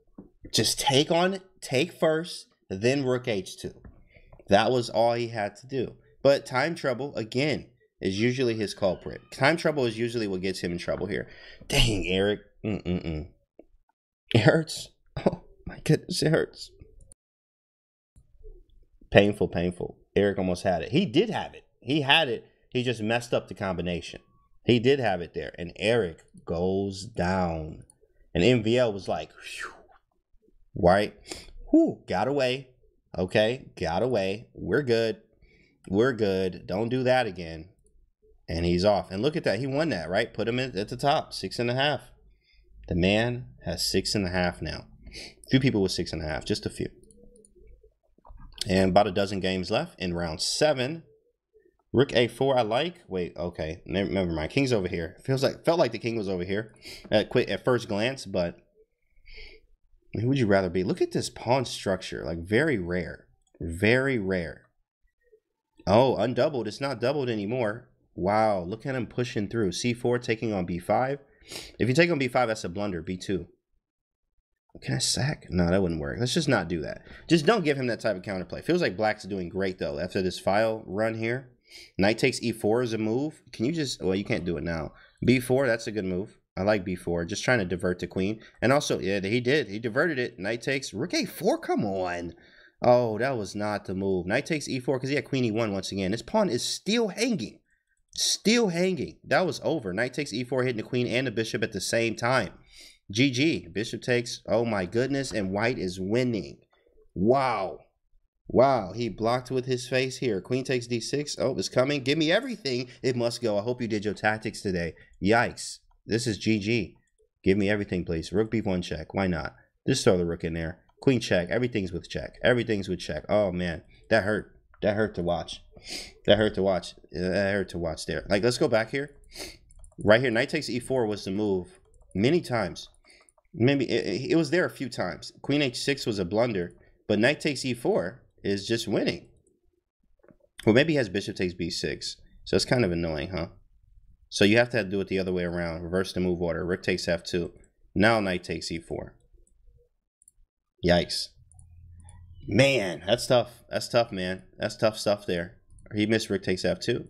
Just take on it, take first, then rook h2. That was all he had to do. But time trouble, again, is usually his culprit. Time trouble is usually what gets him in trouble here. Dang, Eric. It hurts. Oh, my goodness, it hurts. Painful, painful. Eric almost had it. He did have it. He had it. He just messed up the combination. He did have it there. And Eric goes down. And MVL was like, whew, right? Whew, got away. Okay, got away. We're good. We're good. Don't do that again. And he's off. And look at that. He won that, right? Put him at the top. 6.5. The man has 6.5 now. A few people with 6.5. Just a few. And about a dozen games left in round 7. Rook a4, I like. Wait, okay. Never mind. King's over here. Felt like the king was over here at first glance, but who would you rather be? Look at this pawn structure. Like, very rare. Very rare. Oh, undoubled. It's not doubled anymore. Wow, look at him pushing through. C4 taking on B5. If you take on B5, that's a blunder. B2. Can I sack? No, that wouldn't work. Let's just not do that. Just don't give him that type of counterplay. Feels like black's doing great, though, after this file run here. Knight takes E4 is a move. Can you just... Well, you can't do it now. B4, that's a good move. I like B4. Just trying to divert the queen. And also, yeah, he did. He diverted it. Knight takes... Rook A4, come on. Oh, that was not the move. Knight takes E4 because he had Queen E1 once again. This pawn is still hanging. Still hanging. That was over. Knight takes E4, hitting the queen and the bishop at the same time. GG. Bishop takes. Oh, my goodness. And white is winning. Wow. Wow. He blocked with his face here. Queen takes D6. Oh, it's coming. Give me everything. It must go. I hope you did your tactics today. Yikes. This is GG. Give me everything, please. Rook B1 check. Why not? Just throw the rook in there. Queen check. Everything's with check. Everything's with check. Oh, man. That hurt. That hurt to watch. That hurt to watch. That hurt to watch there. Like, let's go back here. Right here. Knight takes E4 was the move many times. Maybe it was there a few times. Queen h6 was a blunder, but knight takes e4 is just winning. Well, maybe he has bishop takes b6, so it's kind of annoying, huh? So you have to do it the other way around. Reverse the move order. Rook takes f2. Now knight takes e4. Yikes. Man, that's tough. That's tough, man. That's tough stuff there. He missed rook takes f2.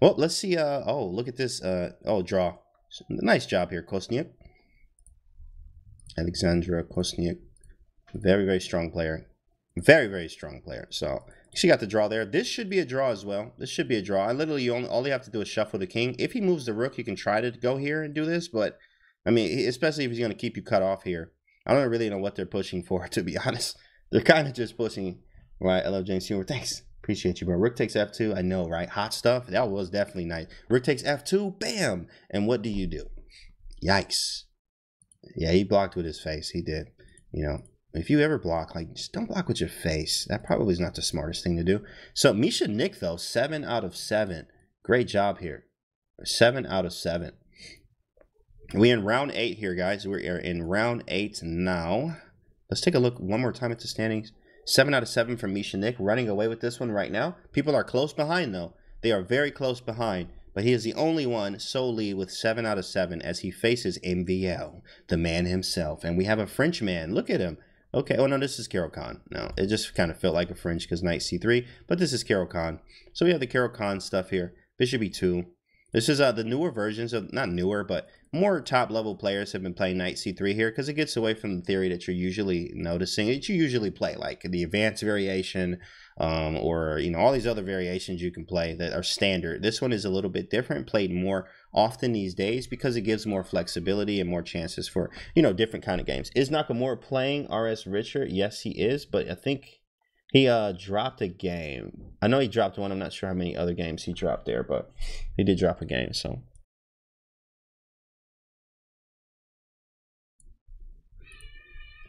Well, let's see. Oh, look at this. Oh, draw. Nice job here, Kosniak. Alexandra Kosniak, very, very strong player. Very, very strong player. So she got the draw there. This should be a draw as well. This should be a draw. I literally, all you have to do is shuffle the king. If he moves the rook, you can try to go here and do this. But, I mean, especially if he's going to keep you cut off here. I don't really know what they're pushing for, to be honest. They're kind of just pushing. All right, I love James Seymour. Thanks. Appreciate you, bro. Rook takes F2. I know, right? Hot stuff. That was definitely nice. Rook takes F2. Bam. And what do you do? Yikes. Yeah, he blocked with his face. He did. You know, if you ever block, like, just don't block with your face. That probably is not the smartest thing to do. So, Misha Nick, though, 7 out of 7. Great job here. 7 out of 7. We're in round 8 here, guys. We're in round 8 now. Let's take a look one more time at the standings. 7 out of 7 from Misha Nick, running away with this one right now. People are close behind, though. They are very close behind. But he is the only one solely with 7 out of 7 as he faces MVL, the man himself. And we have a French man. Look at him. Okay. Oh, no, this is Karol Khan. No, it just kind of felt like a French because knight c3. But this is Karol Khan. So we have the Karol Khan stuff here. Bishop e2. This is the newer versions of, not newer, but more top-level players have been playing knight c3 here because it gets away from the theory that you're usually noticing, that you usually play, like the advanced variation or, you know, all these other variations you can play that are standard. This one is a little bit different, played more often these days because it gives more flexibility and more chances for, you know, different kind of games. Is Nakamura playing RS Richard? Yes, he is, but I think he dropped a game. I know he dropped one. I'm not sure how many other games he dropped there, but he did drop a game, so.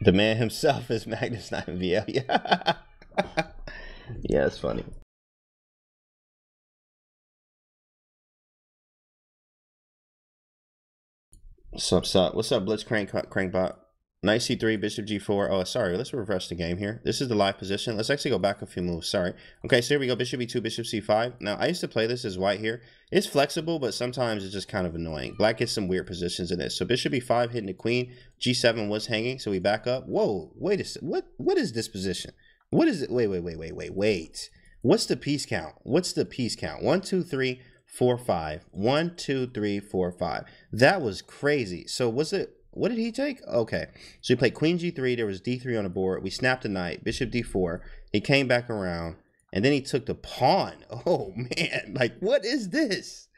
The man himself is Magnus Knight VL. Yeah. Yeah, it's funny. What's up, Blitz Crankbot? Knight c3, bishop g4. Oh, sorry, let's reverse the game here. This is the live position. Let's actually go back a few moves, sorry. Okay, so here we go, bishop e2, bishop c5. Now, I used to play this as white here. It's flexible, but sometimes it's just kind of annoying. Black gets some weird positions in this. So bishop e5 hitting the queen. g7 was hanging, so we back up. Whoa, wait a second. What is this position? What is it? Wait. What's the piece count? What's the piece count? 1, 2, 3, 4, 5. 1, 2, 3, 4, 5. That was crazy. So was it... What did he take? Okay, so he played queen g3. There was d3 on the board. We snapped the knight, bishop d4. He came back around, and then he took the pawn. Oh, man, like, what is this?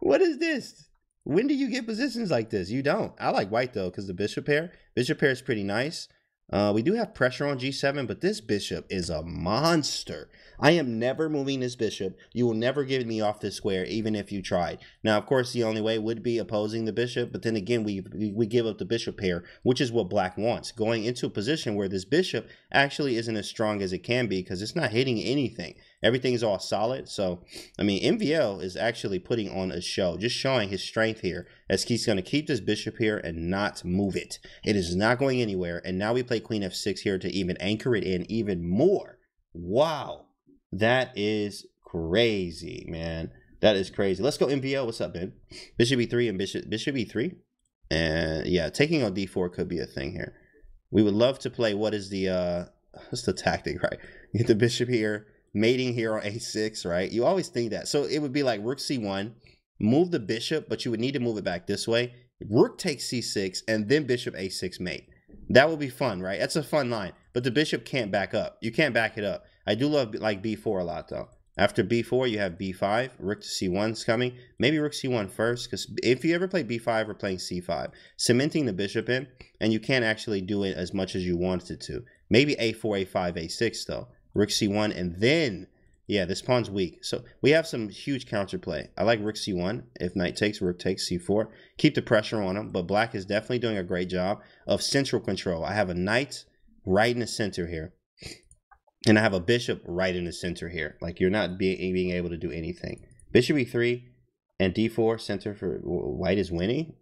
What is this? When do you get positions like this? You don't. I like white, though, because the bishop pair. Bishop pair is pretty nice. We do have pressure on g7, but this bishop is a monster. I am never moving this bishop. You will never get me off this square, even if you tried. Now, of course, the only way would be opposing the bishop, but then again, we give up the bishop pair, which is what black wants, going into a position where this bishop actually isn't as strong as it can be because it's not hitting anything. Everything's all solid. So, I mean, MVL is actually putting on a show, just showing his strength here as he's going to keep this bishop here and not move it. It is not going anywhere. And now we play queen f6 here to even anchor it in even more. Wow. That is crazy, man. That is crazy. Let's go MVL. What's up, man? Bishop e3 and bishop e3. And yeah, taking on d4 could be a thing here. We would love to play what is the, what's the tactic, right? You get the bishop here. Mating here on a6, right? You always think that. So it would be like rook c1, move the bishop, but you would need to move it back this way. Rook takes c6, and then bishop a6 mate. That would be fun, right? That's a fun line. But the bishop can't back up. You can't back it up. I do love like b4 a lot, though. After b4, you have b5. Rook to c1 is coming. Maybe rook c1 first, because if you ever play b5, we're playing c5. Cementing the bishop in, and you can't actually do it as much as you wanted to. Maybe a4, a5, a6, though. Rook c1, and then, yeah, this pawn's weak. So we have some huge counterplay. I like rook c1. If knight takes, rook takes c4. Keep the pressure on him, but black is definitely doing a great job of central control. I have a knight right in the center here, and I have a bishop right in the center here. Like, you're not being able to do anything. Bishop e3 and d4, center for white is winning.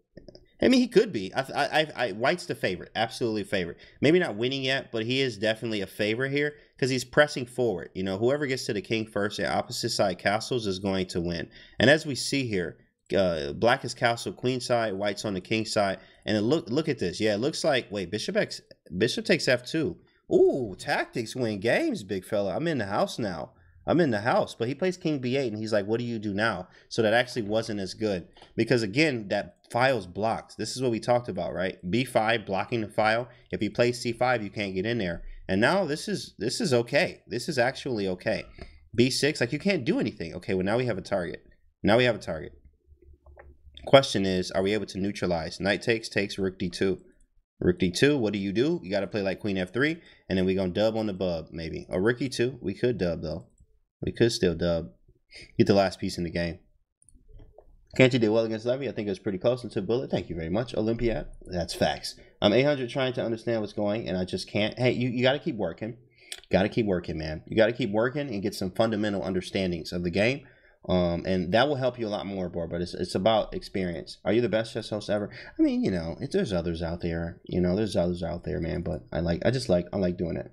I mean, he could be. White's the favorite, absolutely favorite. Maybe not winning yet, but he is definitely a favorite here because he's pressing forward. You know, whoever gets to the king first and opposite side castles is going to win. And as we see here, black is castle queen side, white's on the king side. And look at this. Yeah, it looks like, wait, bishop takes f2. Ooh, tactics win games, big fella. I'm in the house now. I'm in the house, but he plays king b8, and he's like, what do you do now? So that actually wasn't as good because, again, that file's blocked. This is what we talked about, right? b5 blocking the file. If he plays c5, you can't get in there. And now this is okay. This is actually okay. b6, like, you can't do anything. Okay, well, now we have a target. Now we have a target. Question is, are we able to neutralize? Knight takes, rook d2. Rook d2, what do? You got to play like queen f3, and then we're going to dub on the bub, maybe. Or rook e2, we could dub, though. We could still dub. Get the last piece in the game. Canty did well against Levy. I think it was pretty close into bullet. Thank you very much, Olympiad. That's facts. I'm 800 trying to understand what's going, and I just can't. Hey, you got to keep working. Got to keep working, man. You got to keep working and get some fundamental understandings of the game. And that will help you a lot more, board, but it's about experience. Are you the best chess host ever? I mean, you know, if there's others out there. You know, there's others out there, man, but I like doing it.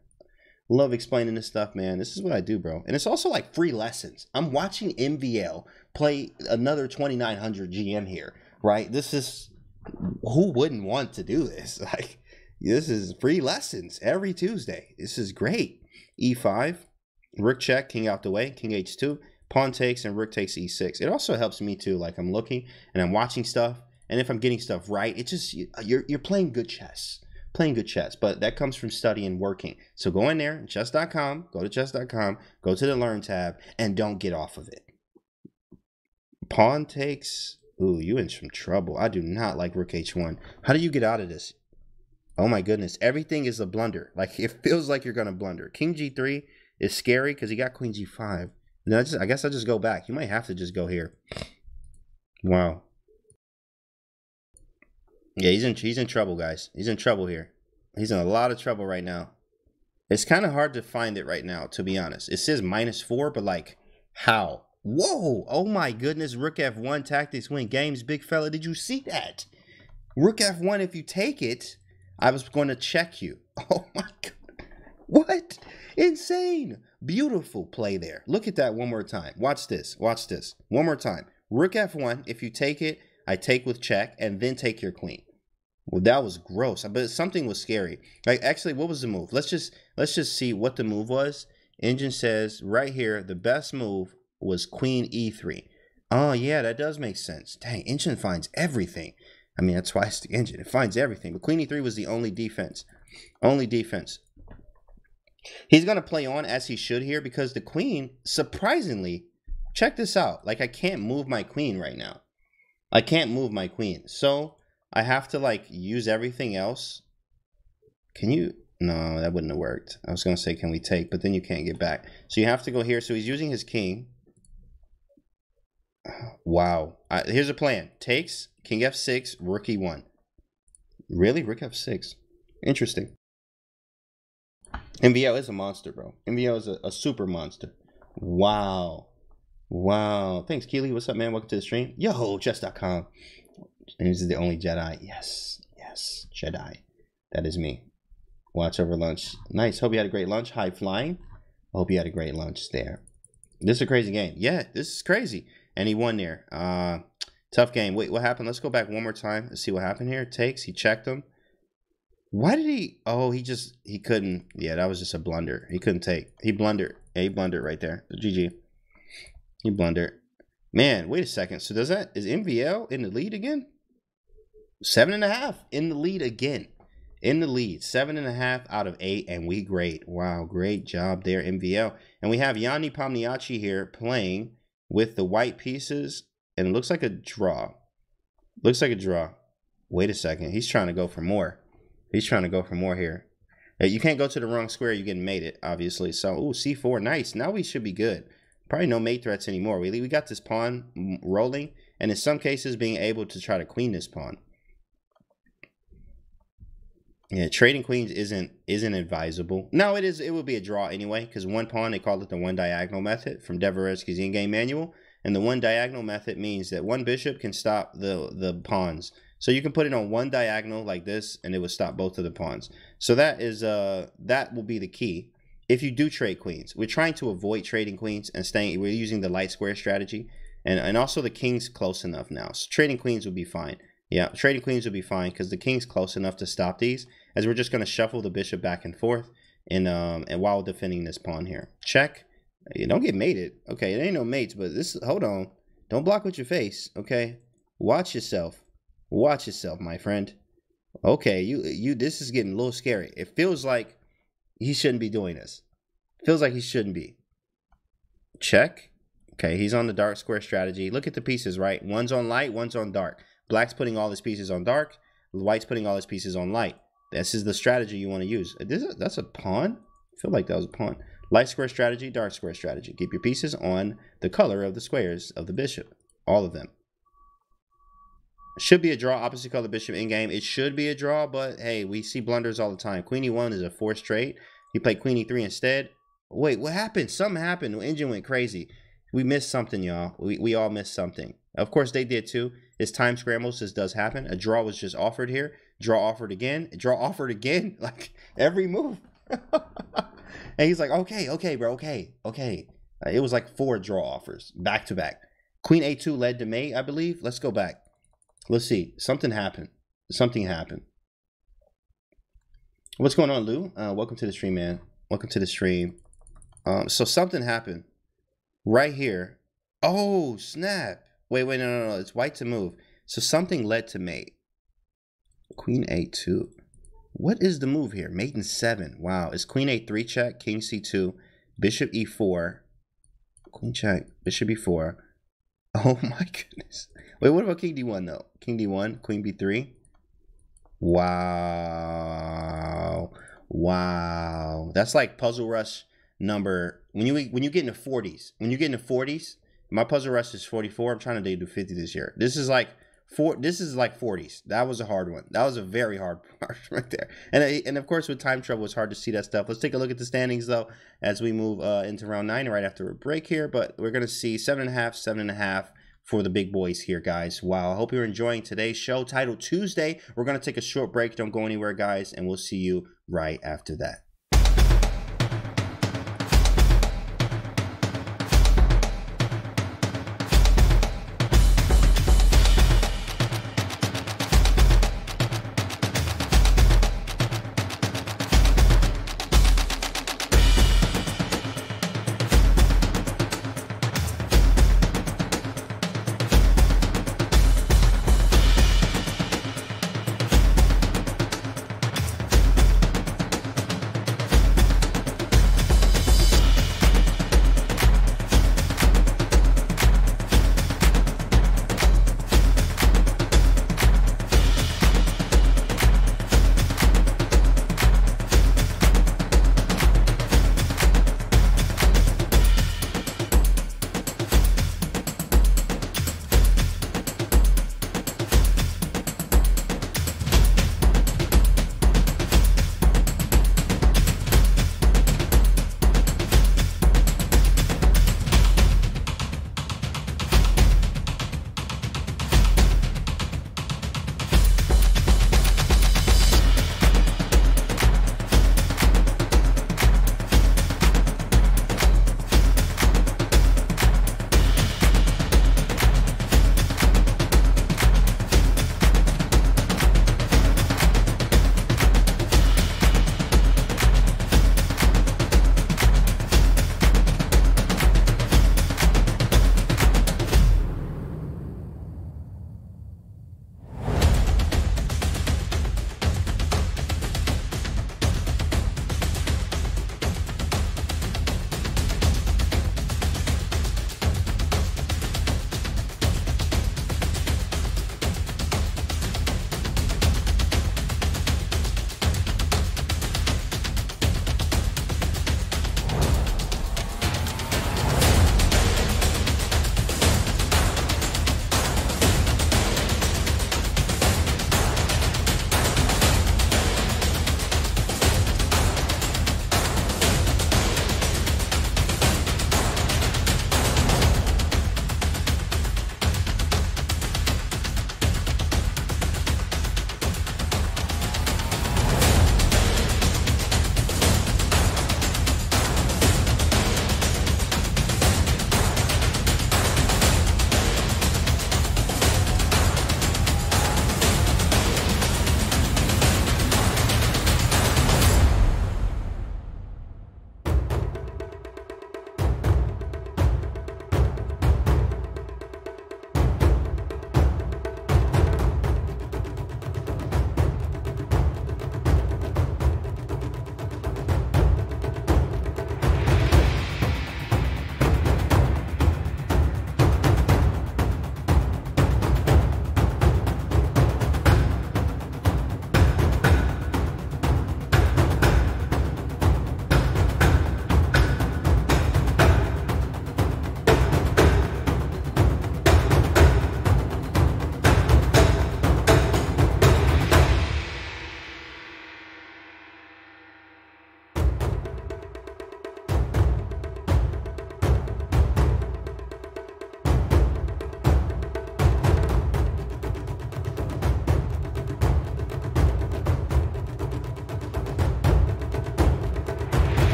Love explaining this stuff, man. This is what I do, bro. And it's also like free lessons. I'm watching MVL play another 2900 GM here, right? This is, who wouldn't want to do this? Like, this is free lessons every Tuesday. This is great. E5, rook check, king out the way, king h2, pawn takes, and rook takes e6. It also helps me too. Like, I'm looking and I'm watching stuff. And if I'm getting stuff right, it just, you're playing good chess. Playing good chess, but that comes from study and working. So go in there, chess.com, go to chess.com, go to the learn tab, and don't get off of it. Pawn takes. Ooh, you in some trouble. I do not like rook h1. How do you get out of this? Oh my goodness, everything is a blunder. Like, it feels like you're gonna blunder. King g3 is scary because he got queen g5. And I guess I'll just go back. You might have to just go here. Wow. Yeah, he's in trouble, guys. He's in trouble here. He's in a lot of trouble right now. It's kind of hard to find it right now, to be honest. It says -4, but like, how? Whoa! Oh my goodness, rook f1, tactics win games, big fella. Did you see that? Rook f1, if you take it, I was going to check you. Oh my God. What? Insane. Beautiful play there. Look at that one more time. Watch this. Watch this. One more time. Rook F1. If you take it, I take with check and then take your queen. Well, that was gross, but something was scary. Like, actually, what was the move? Let's just see what the move was. Engine says right here, the best move was queen E3. Oh, yeah, that does make sense. Dang, engine finds everything. I mean, that's why it's the engine. It finds everything. But queen E3 was the only defense. Only defense. He's going to play on as he should here because the queen, surprisingly, check this out. Like, I can't move my queen right now. I can't move my queen. So I have to, like, use everything else. Can you? No, that wouldn't have worked. I was going to say, can we take? But then you can't get back. So you have to go here. So he's using his king. Wow. Here's a plan. Takes, king f6, rook e1. Really? Rook f6. Interesting. MVL is a monster, bro. MVL is a super monster. Wow. Wow. Thanks, Keely. What's up, man? Welcome to the stream. Yo, chess.com. And this is the only Jedi. Yes. Yes. Jedi. That is me. Watch over lunch. Nice. Hope you had a great lunch. High flying. Hope you had a great lunch there. This is a crazy game. Yeah, this is crazy. And he won there. Tough game. Wait, what happened? Let's go back one more time. Let's see what happened here. Takes. He checked him. Why did he? Oh, he couldn't. Yeah, that was just a blunder. He couldn't take. He blundered. Yeah, he blundered right there. GG. He blundered. Man, wait a second. So does that, is MVL in the lead again? 7.5 in the lead again. In the lead. 7.5 out of 8, and we great. Wow, great job there, MVL. And we have Yanni Pomniachi here playing with the white pieces, and it looks like a draw. Looks like a draw. Wait a second. He's trying to go for more. He's trying to go for more here. You can't go to the wrong square. You can mate it, obviously. So, ooh, C4, nice. Now we should be good. Probably no mate threats anymore. We got this pawn rolling, and in some cases being able to try to queen this pawn. Yeah, trading queens isn't advisable. No, it is. It would be a draw anyway, because one pawn, they call it the one diagonal method from Deverevsky's in-game manual, and the one diagonal method means that one bishop can stop the pawns. So you can put it on one diagonal like this, and it would stop both of the pawns. So that is that will be the key if you do trade queens. We're trying to avoid trading queens and staying. We're using the light square strategy, and also the king's close enough now. So trading queens will be fine. Yeah, trading queens will be fine because the king's close enough to stop these. As we're just going to shuffle the bishop back and forth, and while defending this pawn here, check. You don't get mated. Okay, it ain't no mates, but this. Hold on, don't block with your face. Okay, watch yourself. Watch yourself, my friend. Okay, you. This is getting a little scary. It feels like he shouldn't be doing this. Feels like he shouldn't be. Check. Okay, he's on the dark square strategy. Look at the pieces, right? One's on light, one's on dark. Black's putting all his pieces on dark. White's putting all his pieces on light. This is the strategy you want to use. That's a pawn? I feel like that was a pawn. Light square strategy, dark square strategy. Keep your pieces on the color of the squares of the bishop. All of them. Should be a draw, opposite color bishop in game. It should be a draw, but hey, we see blunders all the time. Queen e1 is a forced trade. He played queen e3 instead. Wait, what happened? Something happened. The engine went crazy. We missed something, y'all. We all missed something. Of course, they did too. It's time scrambles. This does happen. A draw was just offered here. Draw offered again. Draw offered again. Like every move. And he's like, okay, bro, okay. It was like 4 draw offers back to back. Queen a2 led to mate, I believe. Let's go back. Let's see. Something happened. Something happened. What's going on, Lou? Welcome to the stream, man. Welcome to the stream. So something happened right here. Oh, snap. Wait, no. It's white to move. So something led to mate. Queen a2. What is the move here? Maiden 7. Wow. It's queen a3 check, king c2, bishop e4. Queen check, bishop e4. Oh my goodness. Wait, what about king d1 though? King d1, queen b3. Wow. Wow. That's like puzzle rush number. When you get in the 40s. When you get in the 40s, my puzzle rush is 44. I'm trying to do 50 this year. This is like 40s. That was a hard one. That was a very hard part right there. And of course with time trouble, it's hard to see that stuff. Let's take a look at the standings though as we move into round 9 right after a break here. But we're gonna see 7.5, 7.5. for the big boys here, guys. Wow, I hope you're enjoying today's show, Title Tuesday. We're going to take a short break. Don't go anywhere, guys, and we'll see you right after that.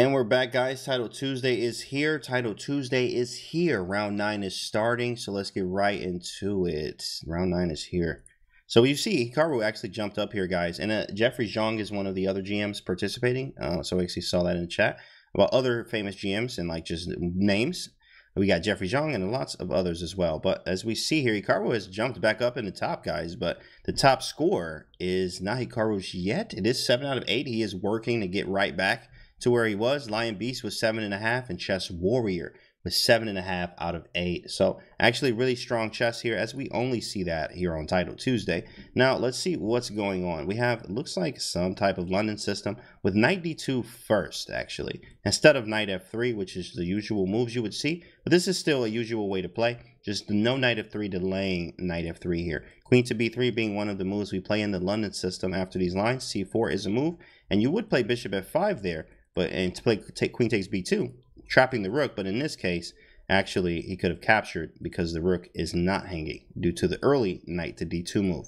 And we're back, guys. Title Tuesday is here. Title Tuesday is here. Round 9 is starting, so let's get right into it. Round 9 is here. So you see Hikaru actually jumped up here, guys. And Jeffrey Zhang is one of the other GMs participating. So we actually saw that in the chat about other famous GMs and like just names. We got Jeffrey Zhang and lots of others as well. But as we see here, Hikaru has jumped back up in the top, guys. But the top score is not Hikaru's yet. It is 7 out of 8. He is working to get right back to where he was. Lion Beast was 7.5 and Chess Warrior was 7.5 out of 8. So actually really strong chess here, as we only see that here on Title Tuesday. Now let's see what's going on. We have, looks like some type of London system with knight d2 first, actually, instead of knight f3, which is the usual moves you would see. But this is still a usual way to play, just no knight f3 delaying knight f3 here. Queen to b3 being one of the moves we play in the London system after these lines. c4 is a move, and you would play bishop f5 there. But, and to play, take queen takes b2, trapping the rook. But in this case, actually, he could have captured because the rook is not hanging due to the early knight to d2 move.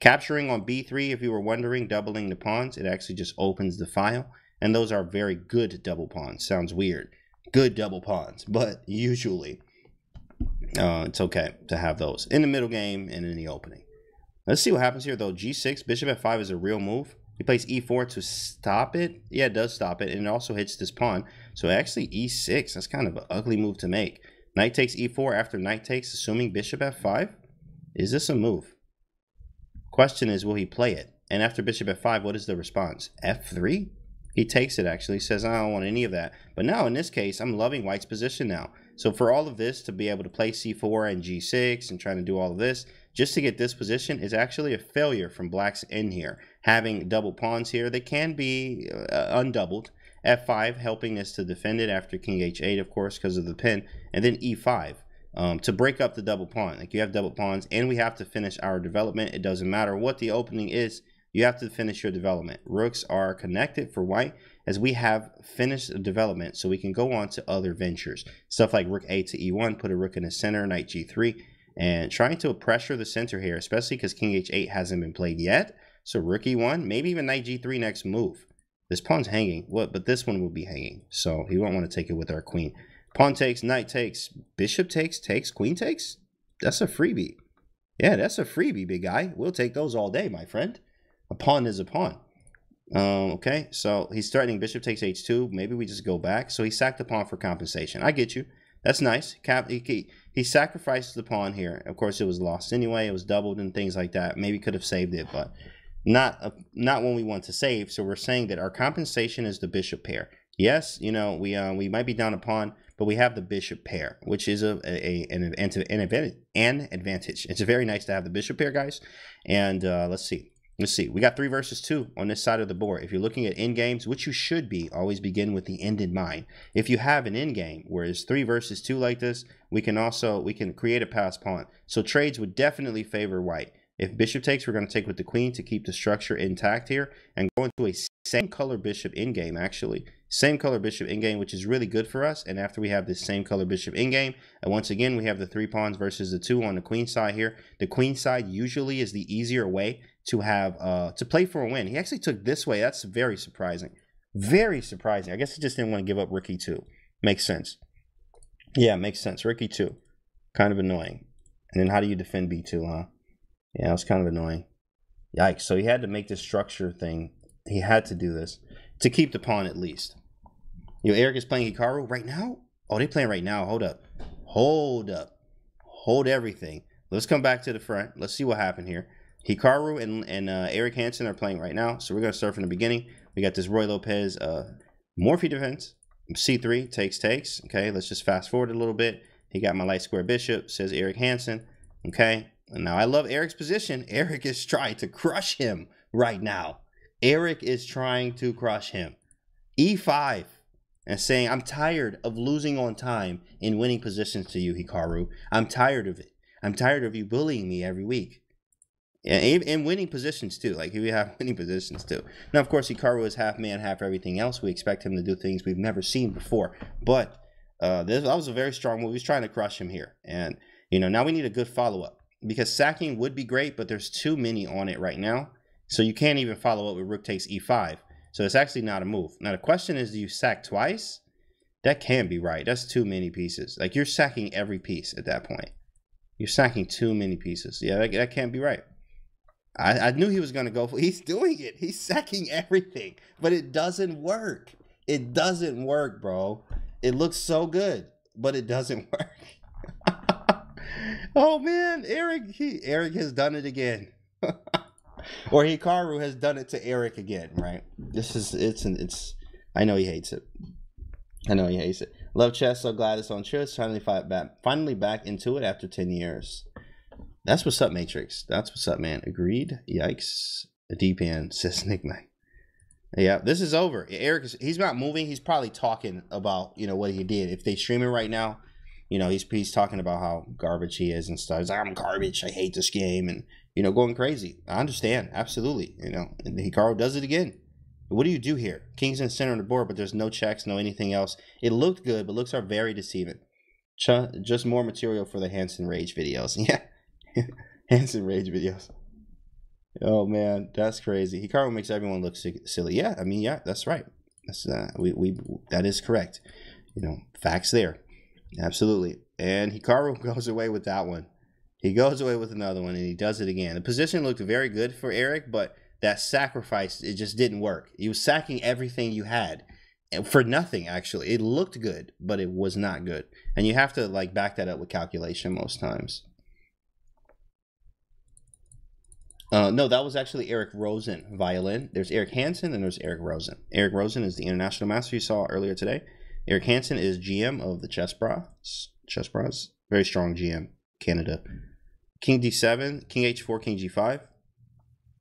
Capturing on b3, if you were wondering, doubling the pawns, it actually just opens the file. And those are very good double pawns. Sounds weird. Good double pawns. But usually, it's okay to have those in the middle game and in the opening. Let's see what happens here, though. g6, bishop f5 is a real move. He plays e4 to stop it. Yeah, it does stop it, and it also hits this pawn. So actually e6, that's kind of an ugly move to make. Knight takes e4 after knight takes, assuming bishop f5. Is this a move? Question is, will he play it? And after bishop f5, what is the response? f3? He takes it, actually. He says, I don't want any of that. But now, in this case, I'm loving white's position now. So for all of this, to be able to play c4 and g6 and trying to do all of this, just to get this position is actually a failure from black's end here. Having double pawns here, they can be undoubled. f5 helping us to defend it after king h8, of course, because of the pin. And then e5 to break up the double pawn. Like, you have double pawns, and we have to finish our development. It doesn't matter what the opening is. You have to finish your development. Rooks are connected for white, as we have finished the development, so we can go on to other ventures. Stuff like rook a to e1, put a rook in the center, knight g3. And trying to pressure the center here, especially because king h8 hasn't been played yet. So rook e1, maybe even knight g3 next move. This pawn's hanging, what? But this one will be hanging, so he won't want to take it with our queen. Pawn takes, knight takes, bishop takes, queen takes. That's a freebie. Yeah, that's a freebie, big guy. We'll take those all day, my friend. A pawn is a pawn. Okay, so he's threatening bishop takes h2. Maybe we just go back. So he sacked the pawn for compensation. I get you. That's nice. He sacrificed the pawn here. Of course, it was lost anyway. It was doubled and things like that. Maybe could have saved it, but not one we want to save. So we're saying that our compensation is the bishop pair. Yes, you know, we might be down a pawn, but we have the bishop pair, which is an advantage. It's very nice to have the bishop pair, guys. And let's see. We got 3 versus 2 on this side of the board. If you're looking at end games, which you should be, always begin with the end in mind. If you have an end game where it's 3 versus 2 like this, we can create a passed pawn. So trades would definitely favor white. If bishop takes, we're going to take with the queen to keep the structure intact here and go into a same color bishop end game, actually. Same color bishop end game, which is really good for us. And after we have this same color bishop end game, and once again, we have the 3 pawns versus the 2 on the queen side here. The queen side usually is the easier way to have to play for a win. He actually took this way. That's very surprising. Very surprising. I guess he just didn't want to give up rook e2. Makes sense. Yeah, makes sense. Rook e2. Kind of annoying. And then how do you defend b2, huh? Yeah, it was kind of annoying. Yikes. So he had to make this structure thing. He had to do this to keep the pawn at least. You know, Eric is playing Hikaru right now? Oh, they're playing right now. Hold up. Hold up. Hold everything. Let's come back to the front. Let's see what happened here. Hikaru and Eric Hansen are playing right now. So we're going to start from the beginning. We got this Roy Lopez Morphy defense. C3 takes. Okay, let's just fast forward a little bit. He got my light square bishop, says Eric Hansen. Okay, and now I love Eric's position. Eric is trying to crush him right now. Eric is trying to crush him. E5 and saying, I'm tired of losing on time in winning positions to you, Hikaru. I'm tired of it. I'm tired of you bullying me every week. And winning positions too. Like, we have winning positions too. Now, of course, Hikaru is half man, half everything else. We expect him to do things we've never seen before. But that was a very strong move. He's trying to crush him here. And, you know, now we need a good follow-up, because sacking would be great, but there's too many on it right now. So you can't even follow up with rook takes e5. So it's actually not a move. Now the question is, do you sack twice? That can be right. That's too many pieces. Like, you're sacking every piece at that point. You're sacking too many pieces. Yeah, that can't be right. I knew he was going to go for, he's doing it. He's sacking everything, but it doesn't work. It doesn't work, bro. It looks so good, but it doesn't work. Oh man, Eric has done it again. Or Hikaru has done it to Eric again, right? This is, I know he hates it. I know he hates it. Love chess, so glad it's on chess. Finally back into it after 10 years. That's what's up, Matrix. That's what's up, man. Agreed. Yikes. A DPN says nickname. Yeah, this is over. Eric, he's not moving. He's probably talking about, you know, what he did. If they stream it right now, you know, he's talking about how garbage he is and stuff. He's like, I'm garbage. I hate this game. And, you know, going crazy. I understand. Absolutely. You know, and Hikaru does it again. What do you do here? King's in center on the board, but there's no checks, no anything else. It looked good, but looks are very deceiving. Just more material for the Hansen Rage videos. Yeah. Hansen Rage videos. Oh, man. That's crazy. Hikaru makes everyone look silly. Yeah. I mean, yeah, that's right. That's, that is correct. You know, facts there. Absolutely. And Hikaru goes away with that one. He goes away with another one, and he does it again. The position looked very good for Eric, but that sacrifice, it just didn't work. You were sacking everything you had for nothing, actually. It looked good, but it was not good. And you have to, like, back that up with calculation most times. No, that was actually Eric Rosen, violin. There's Eric Hansen, and there's Eric Rosen. Eric Rosen is the international master you saw earlier today. Eric Hansen is GM of the Chess Bras. Chess Bras. Very strong GM. Canada. King d7, King h4, King g5.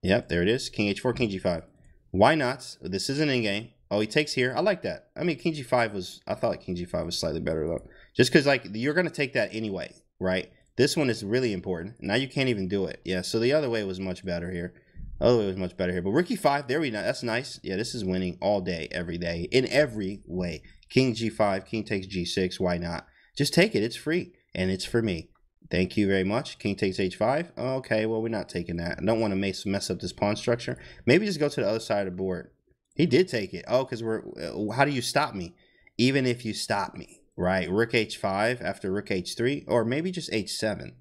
Yep, there it is. King h4, King g5. Why not? This is an in-game. Oh, he takes here. I like that. I mean, King g5 was... I thought King g5 was slightly better, though. Just because, like, you're going to take that anyway, right? This one is really important. Now you can't even do it. Yeah, so the other way was much better here. Other way was much better here. But rook e5, there we go. That's nice. Yeah, this is winning all day, every day, in every way. King g5, King takes g6. Why not? Just take it. It's free. And it's for me. Thank you very much. King takes h5. Okay, well, we're not taking that. I don't want to mess up this pawn structure. Maybe just go to the other side of the board. He did take it. Oh, because we're... How do you stop me? Even if you stop me, right? Rook h5 after rook h3. Or maybe just h7.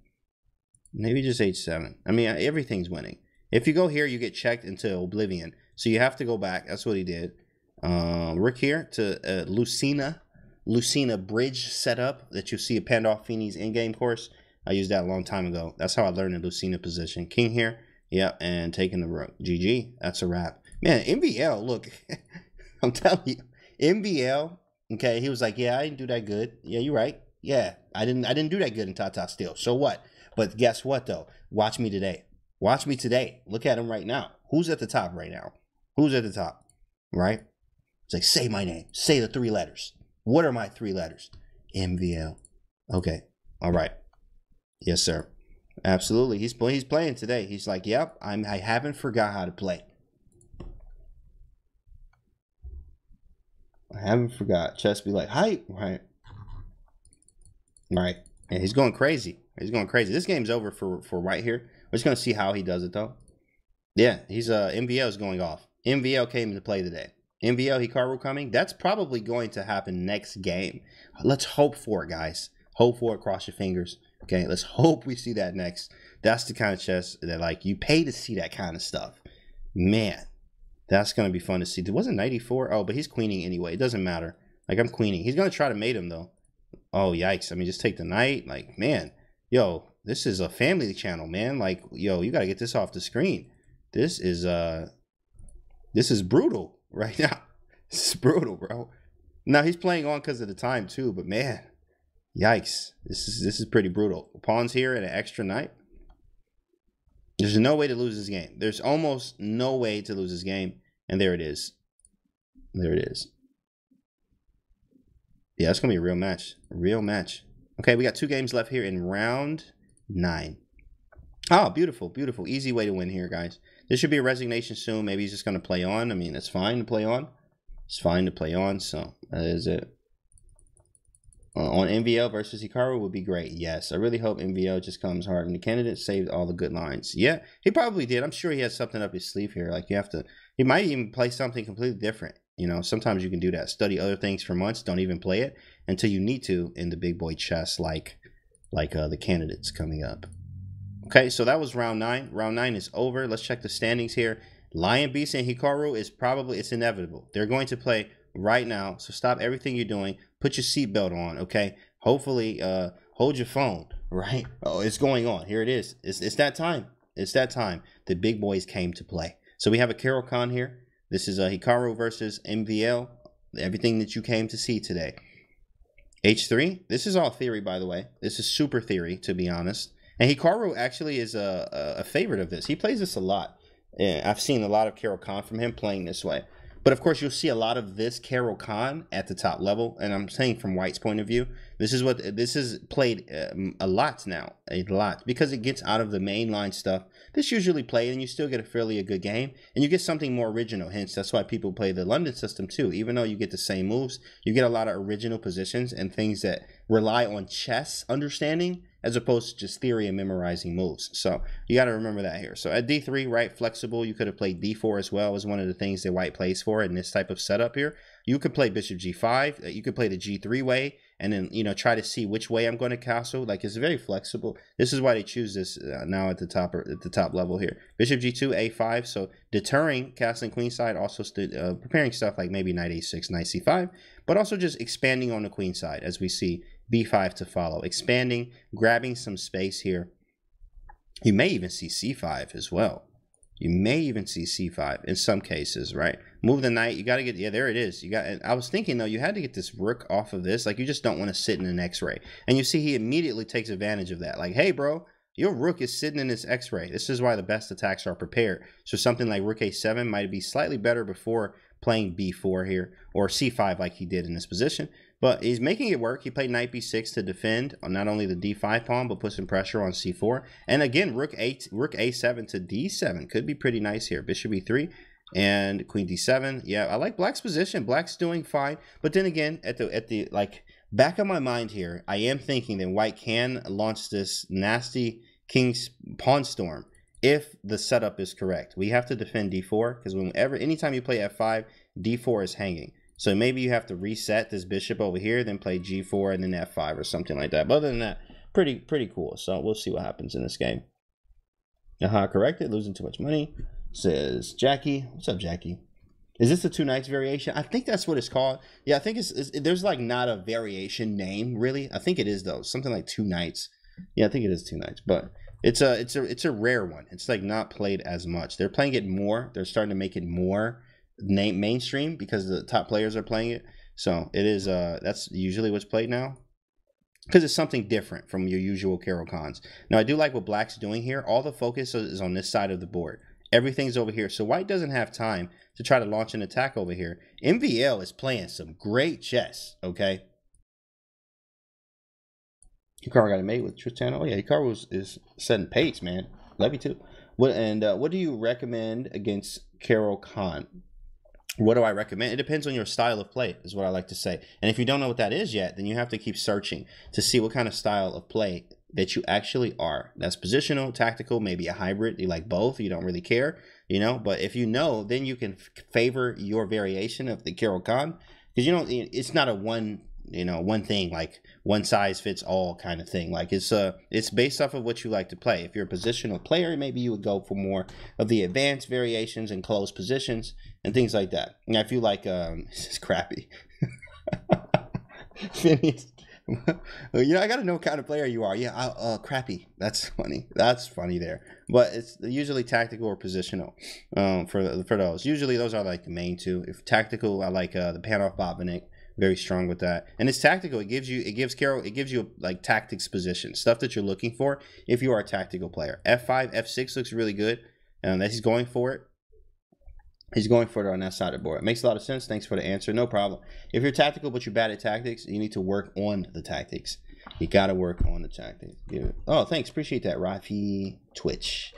Maybe just h7. I mean, everything's winning. If you go here, you get checked into oblivion. So you have to go back. That's what he did. Rook here to Lucina bridge setup that you see at Pandolfini's in-game course. I used that a long time ago. That's how I learned the Lucina position. King here. Yep, and taking the rook. GG. That's a wrap. Man, MBL, look. I'm telling you. MBL, okay, he was like, yeah, I didn't do that good. Yeah, you're right. Yeah, I didn't do that good in Tata Steel. So what? But guess what, though? Watch me today. Watch me today. Look at him right now. Who's at the top right now? Who's at the top? Right? It's like, say my name. Say the three letters. What are my three letters? MVL. Okay. All right. Yes, sir. Absolutely. He's playing today. He's like, yep, I haven't forgot how to play. I haven't forgot. Chess be like, hype. Right. Right. Yeah, he's going crazy. He's going crazy. This game's over for right here. We're just going to see how he does it, though. Yeah, he's MVL's going off. MVL came into play today. MVL Hikaru coming. That's probably going to happen next game. Let's hope for it, guys. Hope for it. Cross your fingers. Okay, let's hope we see that next. That's the kind of chess that, like, you pay to see that kind of stuff. Man, that's going to be fun to see. There wasn't knight e4. Oh, but he's queening anyway. It doesn't matter. Like, I'm queening. He's going to try to mate him, though. Oh, yikes. I mean, just take the knight. Like, man, yo, this is a family channel, man. Like, yo, you got to get this off the screen. This is brutal right now. This is brutal, bro. Now, he's playing on because of the time, too, but, man. Yikes, this is pretty brutal. Pawns here and an extra knight. There's no way to lose this game. There's almost no way to lose this game. And there it is. There it is. Yeah, it's going to be a real match. A real match. Okay, we got two games left here in round 9. Oh, beautiful, beautiful. Easy way to win here, guys. This should be a resignation soon. Maybe he's just going to play on. I mean, it's fine to play on. It's fine to play on, so that is it. on MVL versus Hikaru would be great. Yes, I really hope MVL just comes hard and the candidate saved all the good lines. Yeah, he probably did. I'm sure he has something up his sleeve here. Like, you have to, he might even play something completely different. You know, sometimes you can do that. Study other things for months. Don't even play it until you need to in the big boy chess, like the candidates coming up. Okay, so that was round 9. Round 9 is over. Let's check the standings here. Lion Beast and Hikaru is probably, it's inevitable. They're going to play right now. So stop everything you're doing. Put your seatbelt on, okay? Hopefully, hold your phone, right? Oh, it's going on. Here it is. It's that time. It's that time. The big boys came to play. So we have a Karol Khan here. This is Hikaru versus MVL. Everything that you came to see today. H3. This is all theory, by the way. This is super theory, to be honest. And Hikaru actually is a favorite of this. He plays this a lot. And I've seen a lot of Karol Khan from him playing this way. But, of course, you'll see a lot of this Karol Khan at the top level. And I'm saying from White's point of view, this is what this is played a lot now. A lot. Because it gets out of the mainline stuff. This usually played and you still get a fairly good game. And you get something more original. Hence, that's why people play the London system too. Even though you get the same moves, you get a lot of original positions and things that rely on chess understanding, as opposed to just theory and memorizing moves. So you got to remember that here. So at D3, right, flexible. You could have played D4 as well, is one of the things that White plays for in this type of setup here. You could play Bishop G5. You could play the G3 way, and then, you know, try to see which way I'm going to castle. Like, it's very flexible. This is why they choose this now at the top, or at the top level here. Bishop G2, A5. So deterring castling queenside, also preparing stuff like maybe Knight A6, Knight C5, but also just expanding on the queenside as we see B5 to follow, expanding, grabbing some space here. You may even see C5 as well. You may even see C5 in some cases, right? Move the knight. You got to get, yeah, there it is. You got, and I was thinking though, you had to get this rook off of this. Like, you just don't want to sit in an X-ray. And you see he immediately takes advantage of that. Like, hey, bro, your rook is sitting in this X-ray. This is why the best attacks are prepared. So something like rook A7 might be slightly better before playing B4 here, or C5 like he did in this position. But he's making it work. He played knight b6 to defend on not only the d5 pawn, but put some pressure on c4. And again, rook a7 to d7 could be pretty nice here. Bishop e3 and queen d7. Yeah, I like Black's position. Black's doing fine. But then again, at the like back of my mind here, I am thinking that White can launch this nasty king's pawn storm if the setup is correct. We have to defend d4 because whenever, anytime you play f5, d4 is hanging. So maybe you have to reset this bishop over here, then play g4 and then f5 or something like that. But other than that, pretty cool. So we'll see what happens in this game. Aha, corrected. Losing too much money, says Jackie. What's up, Jackie? Is this the two knights variation? I think that's what it's called. Yeah, I think it's there's like not a variation name really. I think it is though. Something like two knights. Yeah, I think it is two knights, but it's a rare one. It's like not played as much. They're playing it more. They're starting to make it more mainstream because the top players are playing it. So it is that's usually what's played now because it's something different from your usual Karol Khans. Now I do like what Black's doing here. All the focus is on this side of the board. Everything's over here. So White doesn't have time to try to launch an attack over here. MVL is playing some great chess, okay? Hikaru got a mate with Tristan. Oh yeah, Hikaru is setting pace, man. Levy too. What do you recommend against Karol Khan? What do I recommend? It depends on your style of play, is what I like to say. And if you don't know what that is yet, then you have to keep searching to see what kind of style of play that you actually are. That's positional, tactical, maybe a hybrid. You like both. You don't really care, you know. But if you know, then you can favor your variation of the Karol Khan, because you don't. It's not a one, you know, one thing, like one size fits all kind of thing. Like it's based off of what you like to play. If you're a positional player, maybe you would go for more of the advanced variations and closed positions and things like that. Now, if you like, this is crappy. Phineas, you know, I gotta know what kind of player you are. Yeah, crappy. That's funny. That's funny there. But it's usually tactical or positional. For those, usually those are like the main two. If tactical, I like the Panov Botvinnik. Very strong with that, and it's tactical. It gives you like tactics position, stuff that you're looking for if you are a tactical player. F5, F6 looks really good, and that he's going for it. He's going for it on that side of the board. It makes a lot of sense. Thanks for the answer. No problem. If you're tactical but you're bad at tactics, you need to work on the tactics. You got to work on the tactics. Yeah. Oh, thanks. Appreciate that, Rafi Twitch.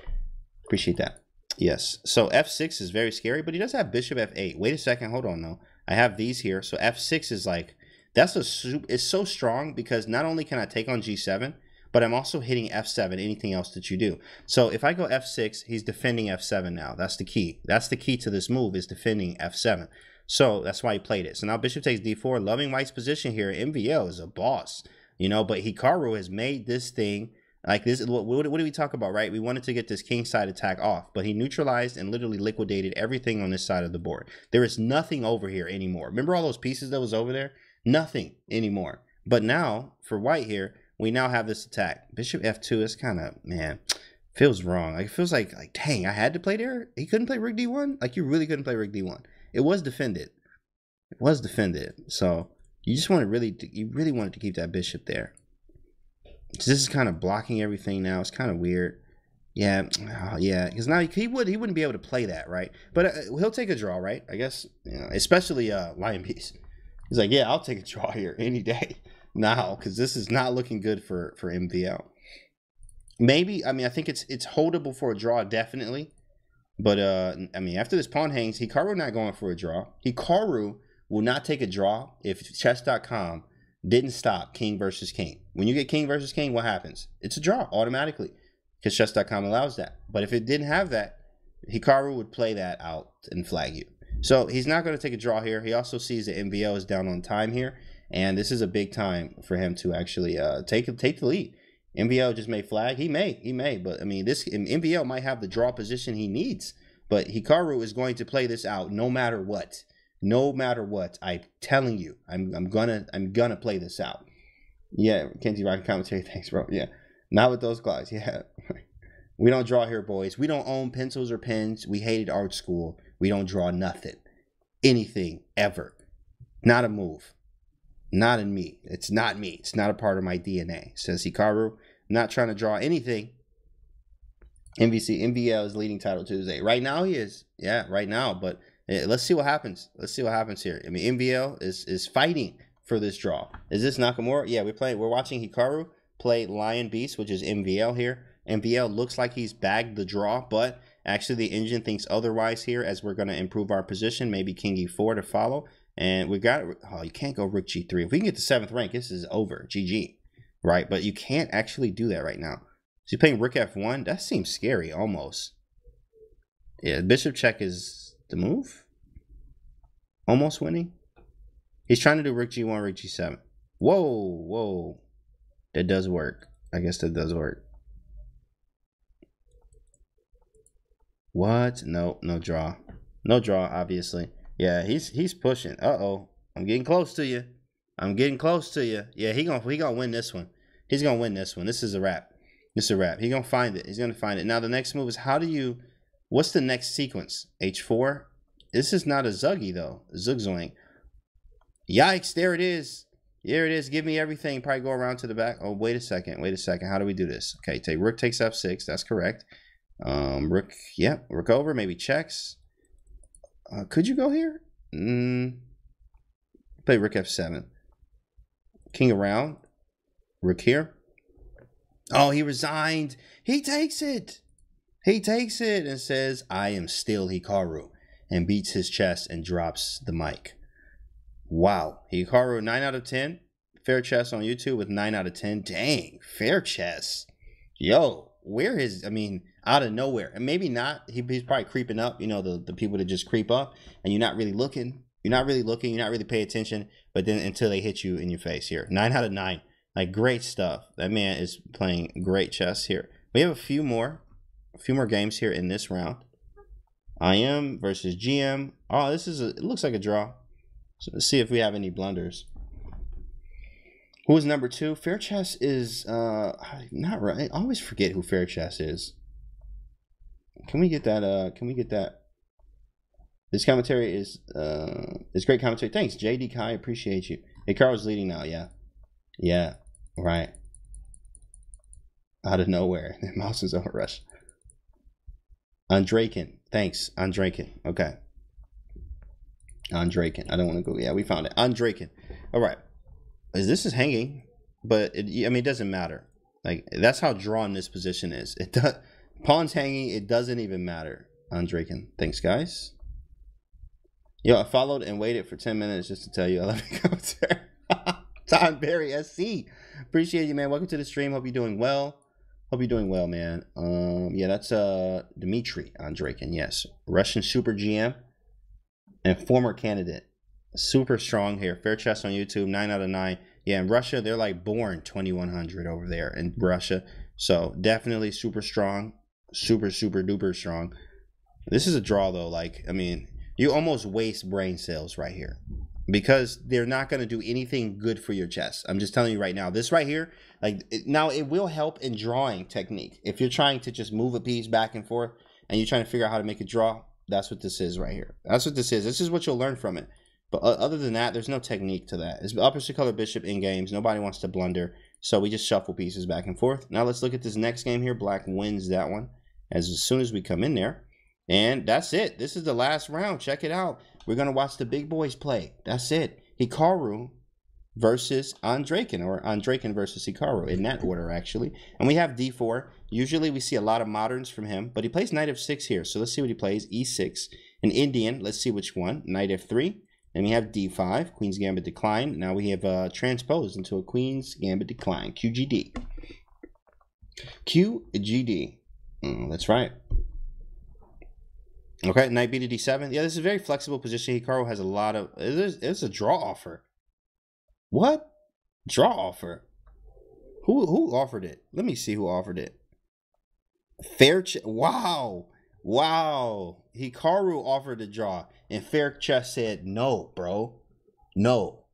Appreciate that. Yes. So F6 is very scary, but he does have Bishop F8. Wait a second. Hold on though. I have these here. So F6 is like, That's a super, it's so strong because not only can I take on G7, but I'm also hitting F7, anything else that you do. So if I go F6, he's defending F7 now. That's the key. That's the key to this move, is defending F7. So that's why he played it. So now bishop takes D4, loving white's position here. MVL is a boss, you know, but Hikaru has made this thing like this. What did we talk about, right? We wanted to get this kingside attack off, but he neutralized and literally liquidated everything on this side of the board. There is nothing over here anymore. Remember all those pieces that was over there? Nothing anymore. But now for white here, we now have this attack. Bishop F2 is kind of, man, feels wrong. Like, it feels like, dang, I had to play there? He couldn't play Rook D1? Like, you really couldn't play Rook D1. It was defended. It was defended. So you just want to really, you really wanted to keep that bishop there. So this is kind of blocking everything now. It's kind of weird. Yeah, oh, yeah, because now he wouldn't be able to play that, right? But he'll take a draw, right? I guess, you know, especially Lion Beast. He's like, yeah, I'll take a draw here any day. Now, because this is not looking good for MVL. Maybe, I mean, I think it's holdable for a draw, definitely. But, I mean, after this pawn hangs, Hikaru not going for a draw. Hikaru will not take a draw if chess.com didn't stop king versus king. When you get king versus king, what happens? It's a draw automatically because chess.com allows that. But if it didn't have that, Hikaru would play that out and flag you. So he's not going to take a draw here. He also sees that MVL is down on time here. And this is a big time for him to actually take the lead. MVL just may flag. He may. But, I mean, this MVL might have the draw position he needs. But Hikaru is going to play this out no matter what. No matter what. I'm telling you. I'm gonna play this out. Yeah, Kenji Rock commentary. Thanks, bro. Yeah. Not with those clocks. Yeah. We don't draw here, boys. We don't own pencils or pens. We hated art school. We don't draw nothing. Anything. Ever. Not a move. Not in me. It's not me. It's not a part of my DNA, says Hikaru. Not trying to draw anything. MVL is leading Title Tuesday. Right now he is. Yeah, right now. But let's see what happens. Let's see what happens here. I mean, MVL is fighting for this draw. Is this Nakamura? Yeah, we're watching Hikaru play Lion Beast, which is MVL here. MVL looks like he's bagged the draw, but actually the engine thinks otherwise here, as we're going to improve our position. Maybe King E4 to follow. And we got, oh, you can't go Rook G3. If we can get to 7th rank, this is over. GG, right? But you can't actually do that right now. So you're playing Rook F1. That seems scary, almost. Yeah, bishop check is the move. Almost winning. He's trying to do Rook G1, Rook G7. Whoa, whoa. That does work. I guess that does work. What? No, no draw. No draw, obviously. Yeah, he's pushing. Uh-oh. I'm getting close to you. I'm getting close to you. Yeah, he gonna win this one. He's gonna win this one. This is a wrap. This is a wrap. He's gonna find it. He's gonna find it. Now the next move is, how do you, what's the next sequence? H4? This is not a Zuggy though. Zugzoing. Yikes, there it is. Here it is. Give me everything. Probably go around to the back. Oh, wait a second. Wait a second. How do we do this? Okay, take Rook takes F6. That's correct. Rook, yeah, Rook over, maybe checks. Could you go here? Play Rook F7. King around. Rook here. Oh, he resigned. He takes it. He takes it and says, I am still Hikaru. And beats his chest and drops the mic. Wow. Hikaru, 9 out of 10. Fair Chess on YouTube with 9 out of 10. Dang. Fair Chess. Yo. Where is, I mean, out of nowhere, and maybe not, he's probably creeping up, you know, the people that just creep up, and you're not really looking, you're not really paying attention, but then until they hit you in your face here. 9 out of 9, like, great stuff. That man is playing great chess here. We have a few more games here in this round. IM versus GM. Oh, this is it looks like a draw. So let's see if we have any blunders. Who is number 2? Fair Chess is not right. I always forget who Fair Chess is. Can we get that? Can we get that? This commentary is great commentary. Thanks, JD Kai. Appreciate you. Hey, Carl's leading now. Yeah, yeah, right. Out of nowhere, the mouse is on a rush. Andreykin, thanks, Andreykin. Okay, Andreykin. I don't want to go. Yeah, we found it. Andreykin. All right. This is hanging, but I mean, it doesn't matter. Like, that's how drawn this position is. It does, pawns hanging, it doesn't even matter. Andreykin, thanks guys. Yo, I followed and waited for 10 minutes just to tell you I love your commentary. Tom Berry SC. Appreciate you, man. Welcome to the stream. Hope you're doing well. Hope you're doing well, man. Yeah, that's Dmitri Andreykin, yes. Russian super GM and former candidate. Super strong here. Fair Chess on YouTube, 9 out of 9. Yeah, in Russia, they're like born 2100 over there in Russia. So definitely super strong. Super, super duper strong. This is a draw, though. Like, I mean, you almost waste brain cells right here, because they're not going to do anything good for your chess. I'm just telling you right now. This right here, like, now it will help in drawing technique. If you're trying to just move a piece back and forth and you're trying to figure out how to make a draw, that's what this is right here. That's what this is. This is what you'll learn from it. But other than that, there's no technique to that. It's opposite color bishop in games. Nobody wants to blunder. So we just shuffle pieces back and forth. Now let's look at this next game here. Black wins that one as soon as we come in there. And that's it. This is the last round. Check it out. We're going to watch the big boys play. That's it. Hikaru versus Andreykin, or Andreykin versus Hikaru, in that order, actually. And we have d4. Usually we see a lot of moderns from him, but he plays knight f6 here. So let's see what he plays. e6. An Indian. Let's see which one. Knight f3. And we have d5. Queen's Gambit Decline. Now we have transposed into a Queen's Gambit Decline. QGD. QGD. That's right. Okay, knight b to d7. Yeah, this is a very flexible position. Hikaru has a lot of... It's a draw offer. What? Draw offer? Who offered it? Let me see who offered it. Fair Chess... Wow! Wow! Hikaru offered a draw, and Fair Chess said, no, bro. No.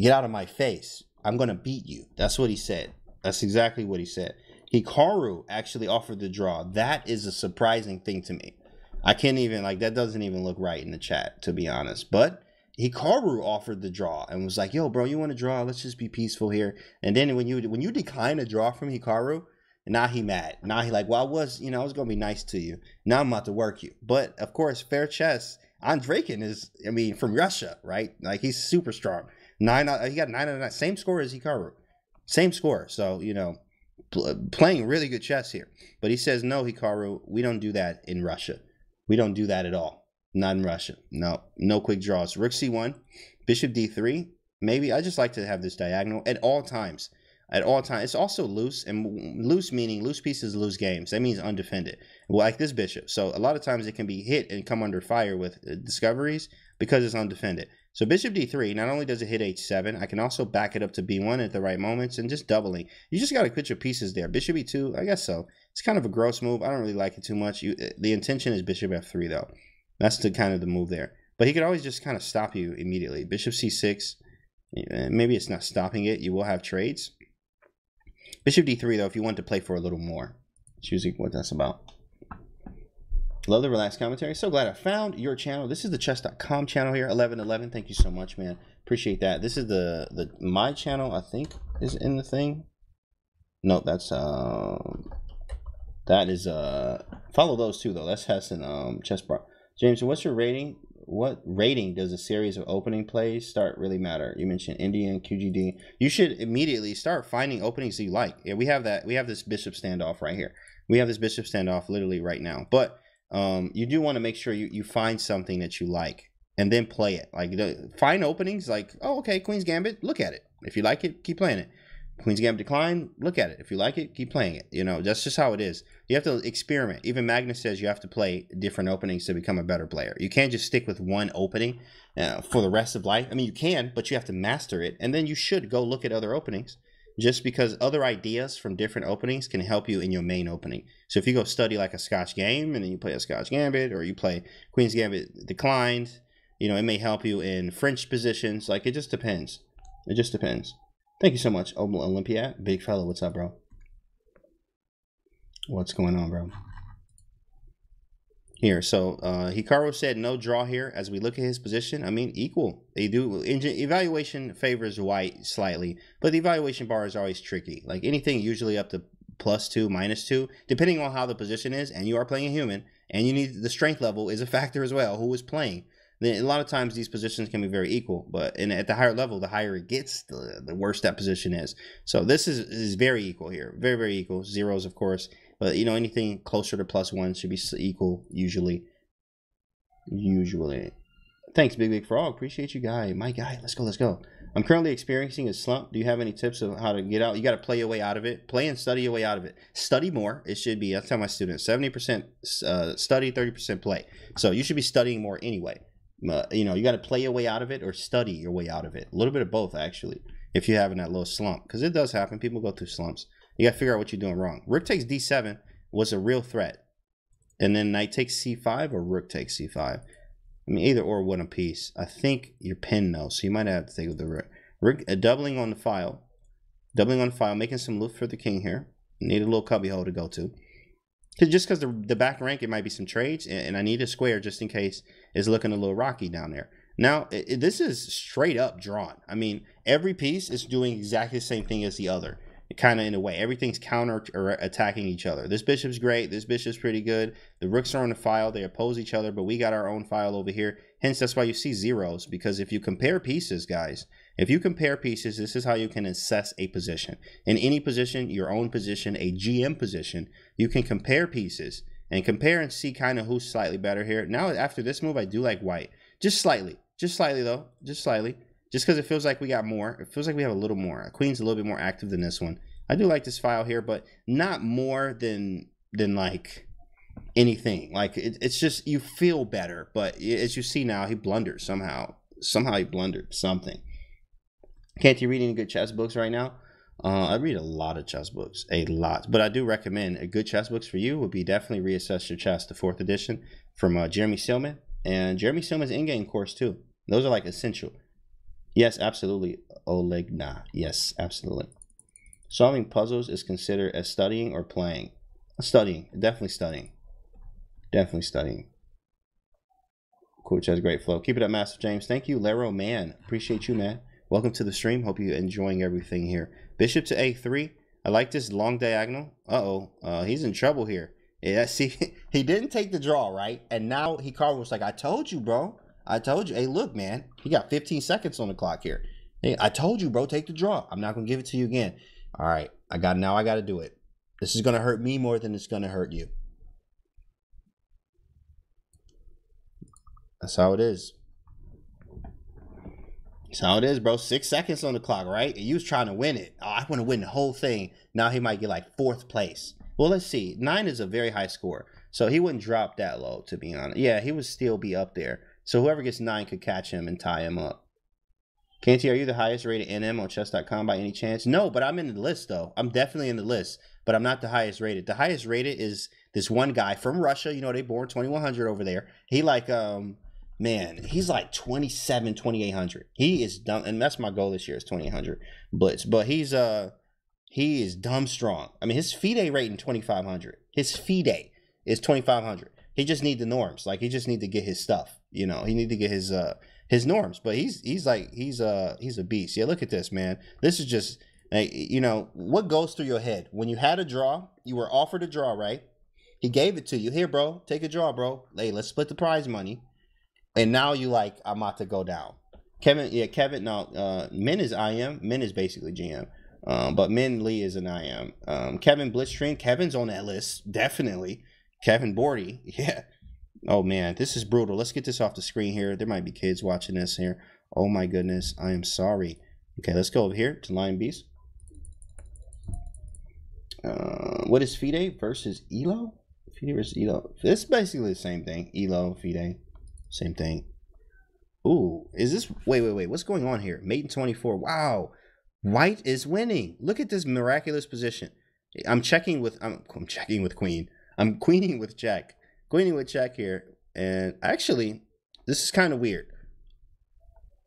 Get out of my face. I'm going to beat you. That's what he said. That's exactly what he said. Hikaru actually offered the draw. That is a surprising thing to me. I can't even, like, that doesn't even look right in the chat, to be honest. But Hikaru offered the draw and was like, yo, bro, you want to draw? Let's just be peaceful here. And then when you decline a draw from Hikaru, now he mad. Now he like, well, I was going to be nice to you. Now I'm about to work you. But, of course, Fair Chess, Andreykin is, I mean, from Russia, right? Like, he's super strong. He got 9 out of 9. Same score as Hikaru. Same score. So, you know, playing really good chess here. But he says, no, Hikaru, we don't do that in Russia. We don't do that at all. Not in Russia. No. No quick draws. Rook c1. Bishop d3. Maybe. I just like to have this diagonal at all times. At all times. It's also loose. And loose meaning loose pieces lose games. That means undefended. Like this bishop. So a lot of times it can be hit and come under fire with discoveries because it's undefended. So bishop d3. Not only does it hit h7. I can also back it up to b1 at the right moments. And just doubling. You just got to quit your pieces there. Bishop e2. I guess so. It's kind of a gross move. I don't really like it too much. The intention is bishop f3, though. That's kind of the move there. But he could always just kind of stop you immediately. Bishop c6. Maybe it's not stopping it. You will have trades. Bishop d3, though, if you want to play for a little more. Choosing what that's about. Love the relaxed commentary. So glad I found your channel. This is the chess.com channel here, 1111. Thank you so much, man. Appreciate that. This is the my channel, I think, is in the thing. No, that's... That is, follow those two, though. That's Hess and Chess Bar. James, what's your rating? What rating does a series of opening plays start really matter? You mentioned Indian, QGD. You should immediately start finding openings you like. Yeah, we have that. We have this bishop standoff right here. We have this bishop standoff literally right now. But you do want to make sure you find something that you like and then play it. Like, find openings like, oh, okay, Queen's Gambit, look at it. If you like it, keep playing it. Queen's Gambit Decline, look at it. If you like it, keep playing it. You know, that's just how it is. You have to experiment. Even Magnus says you have to play different openings to become a better player. You can't just stick with one opening for the rest of life. I mean, you can, but you have to master it. And then you should go look at other openings, just because other ideas from different openings can help you in your main opening. So if you go study like a Scotch game and then you play a Scotch Gambit, or you play Queen's Gambit Declined, you know, it may help you in French positions. Like, it just depends. It just depends. Thank you so much, Olympia. Big fella, what's up, bro? What's going on, bro? Here, so Hikaru said no draw here. As we look at his position, I mean, equal. They do evaluation favors white slightly, but the evaluation bar is always tricky. Like, anything usually up to +2, -2, depending on how the position is, and you are playing a human, and you need the strength level is a factor as well. Who is playing? Then a lot of times these positions can be very equal, but at the higher level, the higher it gets, the worse that position is. So this is very equal here. Very, very equal. Zeros, of course. But, you know, anything closer to +1 should be equal, usually. Usually. Thanks, Big Frog. Appreciate you, guy. My guy. Let's go, let's go. I'm currently experiencing a slump. Do you have any tips of how to get out? You got to play your way out of it. Play and study your way out of it. Study more. It should be, I tell my students, 70% study, 30% play. So you should be studying more anyway. You know, you got to play your way out of it or study your way out of it. A little bit of both, actually, if you're having that little slump. Because it does happen. People go through slumps. You got to figure out what you're doing wrong. Rook takes d7 was a real threat. And then knight takes c5 or rook takes c5. I mean, either or one apiece. I think you're pinned, though, so you might have to take with the rook. Doubling on the file. Doubling on the file, making some loot for the king here. Need a little cubbyhole to go to. Just because the back rank, it might be some trades, and I need a square just in case it's looking a little rocky down there. Now, this is straight up drawn. I mean, every piece is doing exactly the same thing as the other, kind of in a way. Everything's counter or attacking each other. This bishop's great. This bishop's pretty good. The rooks are on the file. They oppose each other, but we got our own file over here. Hence, that's why you see zeros, because if you compare pieces, guys, if you compare pieces, this is how you can assess a position. In any position, your own position, a GM position, you can compare pieces and compare and see kind of who's slightly better here. Now, after this move, I do like white. Just slightly. Just slightly, though. Just slightly. Just because it feels like we got more. It feels like we have a little more. Queen's a little bit more active than this one. I do like this file here, but not more than like anything. Like it's just you feel better. But as you see now, he blundered somehow. Somehow he blundered something. Can't you read any good chess books right now? I read a lot of chess books, a lot. But I do recommend a good chess books for you would be definitely Reassess Your Chess, the 4th edition from Jeremy Stillman and Jeremy Stillman's in-game course too. Those are like essential. Yes, absolutely, Olegna. Yes, absolutely. Solving puzzles is considered as studying or playing. Studying, definitely studying. Definitely studying. Cool, chess, great flow. Keep it up, Master James. Thank you, Lero Man. Appreciate you, man. Welcome to the stream. Hope you're enjoying everything here. Bishop to a3. I like this long diagonal. Uh-oh, he's in trouble here. Yeah, see, he didn't take the draw, right? And now Hikaru was like, I told you, bro. I told you. Hey, look, man. You got 15 seconds on the clock here. Hey, I told you, bro. Take the draw. I'm not going to give it to you again. All right. Now I got to do it. This is going to hurt me more than it's going to hurt you. That's how it is. That's how it is, bro. 6 seconds on the clock, right? And you was trying to win it. Oh, I want to win the whole thing. Now he might get like 4th place. Well, let's see. 9 is a very high score. So he wouldn't drop that low, to be honest. Yeah, he would still be up there. So whoever gets 9 could catch him and tie him up. Canty, are you the highest rated NM on chess.com by any chance? No, but I'm in the list, though. I'm definitely in the list, but I'm not the highest rated. The highest rated is this one guy from Russia. You know, they born 2100 over there. He like, man, he's like 27, 2800. He is dumb, and that's my goal this year is 2800 blitz. But he's, he is dumb strong. I mean, his FIDE rating 2500. His FIDE is 2500. He just need the norms. Like, he just need to get his stuff. You know, he need to get his norms, but he's a beast. Yeah, look at this, man. This is just, like, you know, what goes through your head when you had a draw, you were offered a draw, right? He gave it to you. Here, bro, take a draw, bro. Hey, let's split the prize money. And now you like, I'm about to go down. Kevin, yeah, Kevin, no, Min is IM. Min is basically GM, but Min Lee is an IM. Kevin Blitzstream, Kevin's on that list, definitely. Kevin Bordy, yeah. Oh, man, this is brutal. Let's get this off the screen here. There might be kids watching this here. Oh, my goodness. I am sorry. Okay, let's go over here to Lion Beast. What is FIDE versus ELO? FIDE versus ELO. It's basically the same thing. ELO, FIDE, same thing. Ooh, is this? Wait, wait, wait. What's going on here? Mate in 24. Wow. White is winning. Look at this miraculous position. I'm checking with queen. I'm queening with jack. Queening with check here, and actually, this is kind of weird.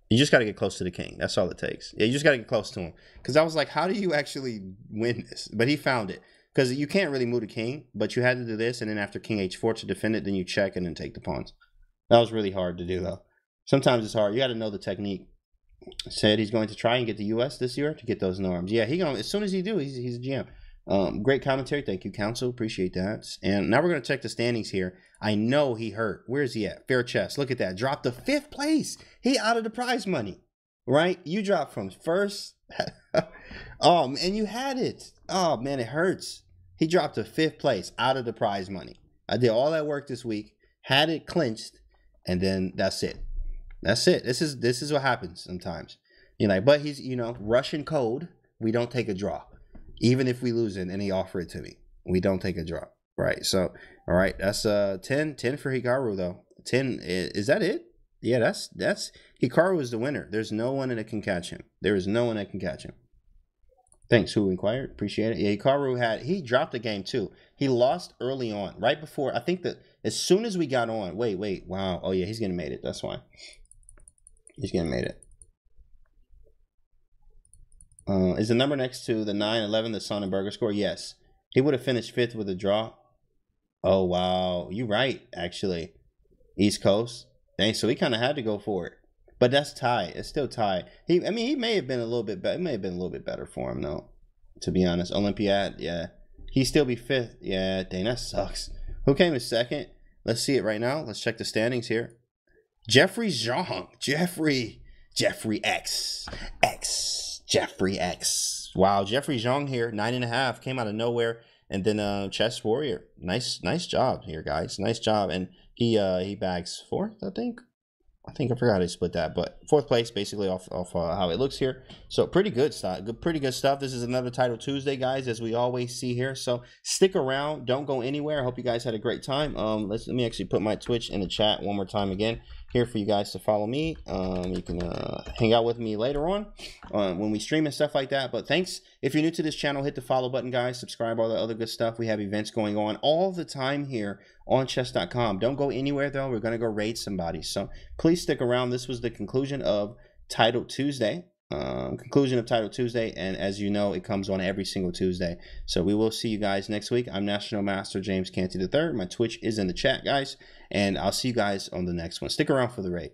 You just got to get close to the king. That's all it takes. Yeah, you just got to get close to him. Because I was like, how do you actually win this? But he found it. Because you can't really move the king, but you had to do this, and then after king h4 to defend it, then you check and then take the pawns. That was really hard to do, though. Sometimes it's hard. You got to know the technique. Said he's going to try and get the U.S. this year to get those norms. Yeah, he gonna, as soon as he do, he's a GM. Great commentary. Thank you, Council. Appreciate that. And now we're going to check the standings here. I know he hurt. Where is he at? Fair Chess. Look at that. Dropped to 5th place. He out of the prize money, right? You dropped from 1st. Oh, and you had it. Oh, man, it hurts. He dropped to 5th place out of the prize money. I did all that work this week, had it clinched, and then that's it. That's it. This is what happens sometimes. You know, but he's, you know, Russian code, we don't take a draw. Even if we lose it and he offered it to me, we don't take a draw. Right. So, all right. That's 10 for Hikaru, though. 10. Is that it? Yeah, that's Hikaru is the winner. There's no one that can catch him. There is no one that can catch him. Thanks, who inquired. Appreciate it. Yeah, Hikaru he dropped the game, too. He lost early on, right before, I think that as soon as we got on, wait, wow. Oh, yeah, he's going to made it. That's why. He's going to made it. Is the number next to the 9-11 the Sonnenberger score? Yes. He would have finished fifth with a draw. Oh, wow. You're right, actually. East Coast. Dang, so he kind of had to go for it. But that's tied. It's still tied. I mean, he may have been a little bit better. It may have been a little bit better for him, though, to be honest. Olympiad, yeah. He'd still be fifth. Yeah, dang, that sucks. Who came in second? Let's see it right now. Let's check the standings here. Jeffrey Zhang. Jeffrey X. Wow, Jeffrey Zhang here, 9.5, came out of nowhere. And then Chess Warrior. Nice job here, guys. Nice job. And he bags fourth, I think. I forgot how to split that, but fourth place basically off how it looks here. So pretty good stuff. Pretty good stuff. This is another Title Tuesday, guys, as we always see here. So stick around. Don't go anywhere. I hope you guys had a great time. Let me actually put my Twitch in the chat one more time again here for you guys to follow me. You can hang out with me later on when we stream and stuff like that. But thanks. If you're new to this channel, hit the follow button, guys. Subscribe, all the other good stuff. We have events going on all the time here on chess.com. Don't go anywhere, though. We're going to go raid somebody. So please stick around. This was the conclusion of Title Tuesday. And as you know, it comes on every single Tuesday. So we will see you guys next week. I'm National Master James Canty III. My Twitch is in the chat, guys. And I'll see you guys on the next one. Stick around for the raid.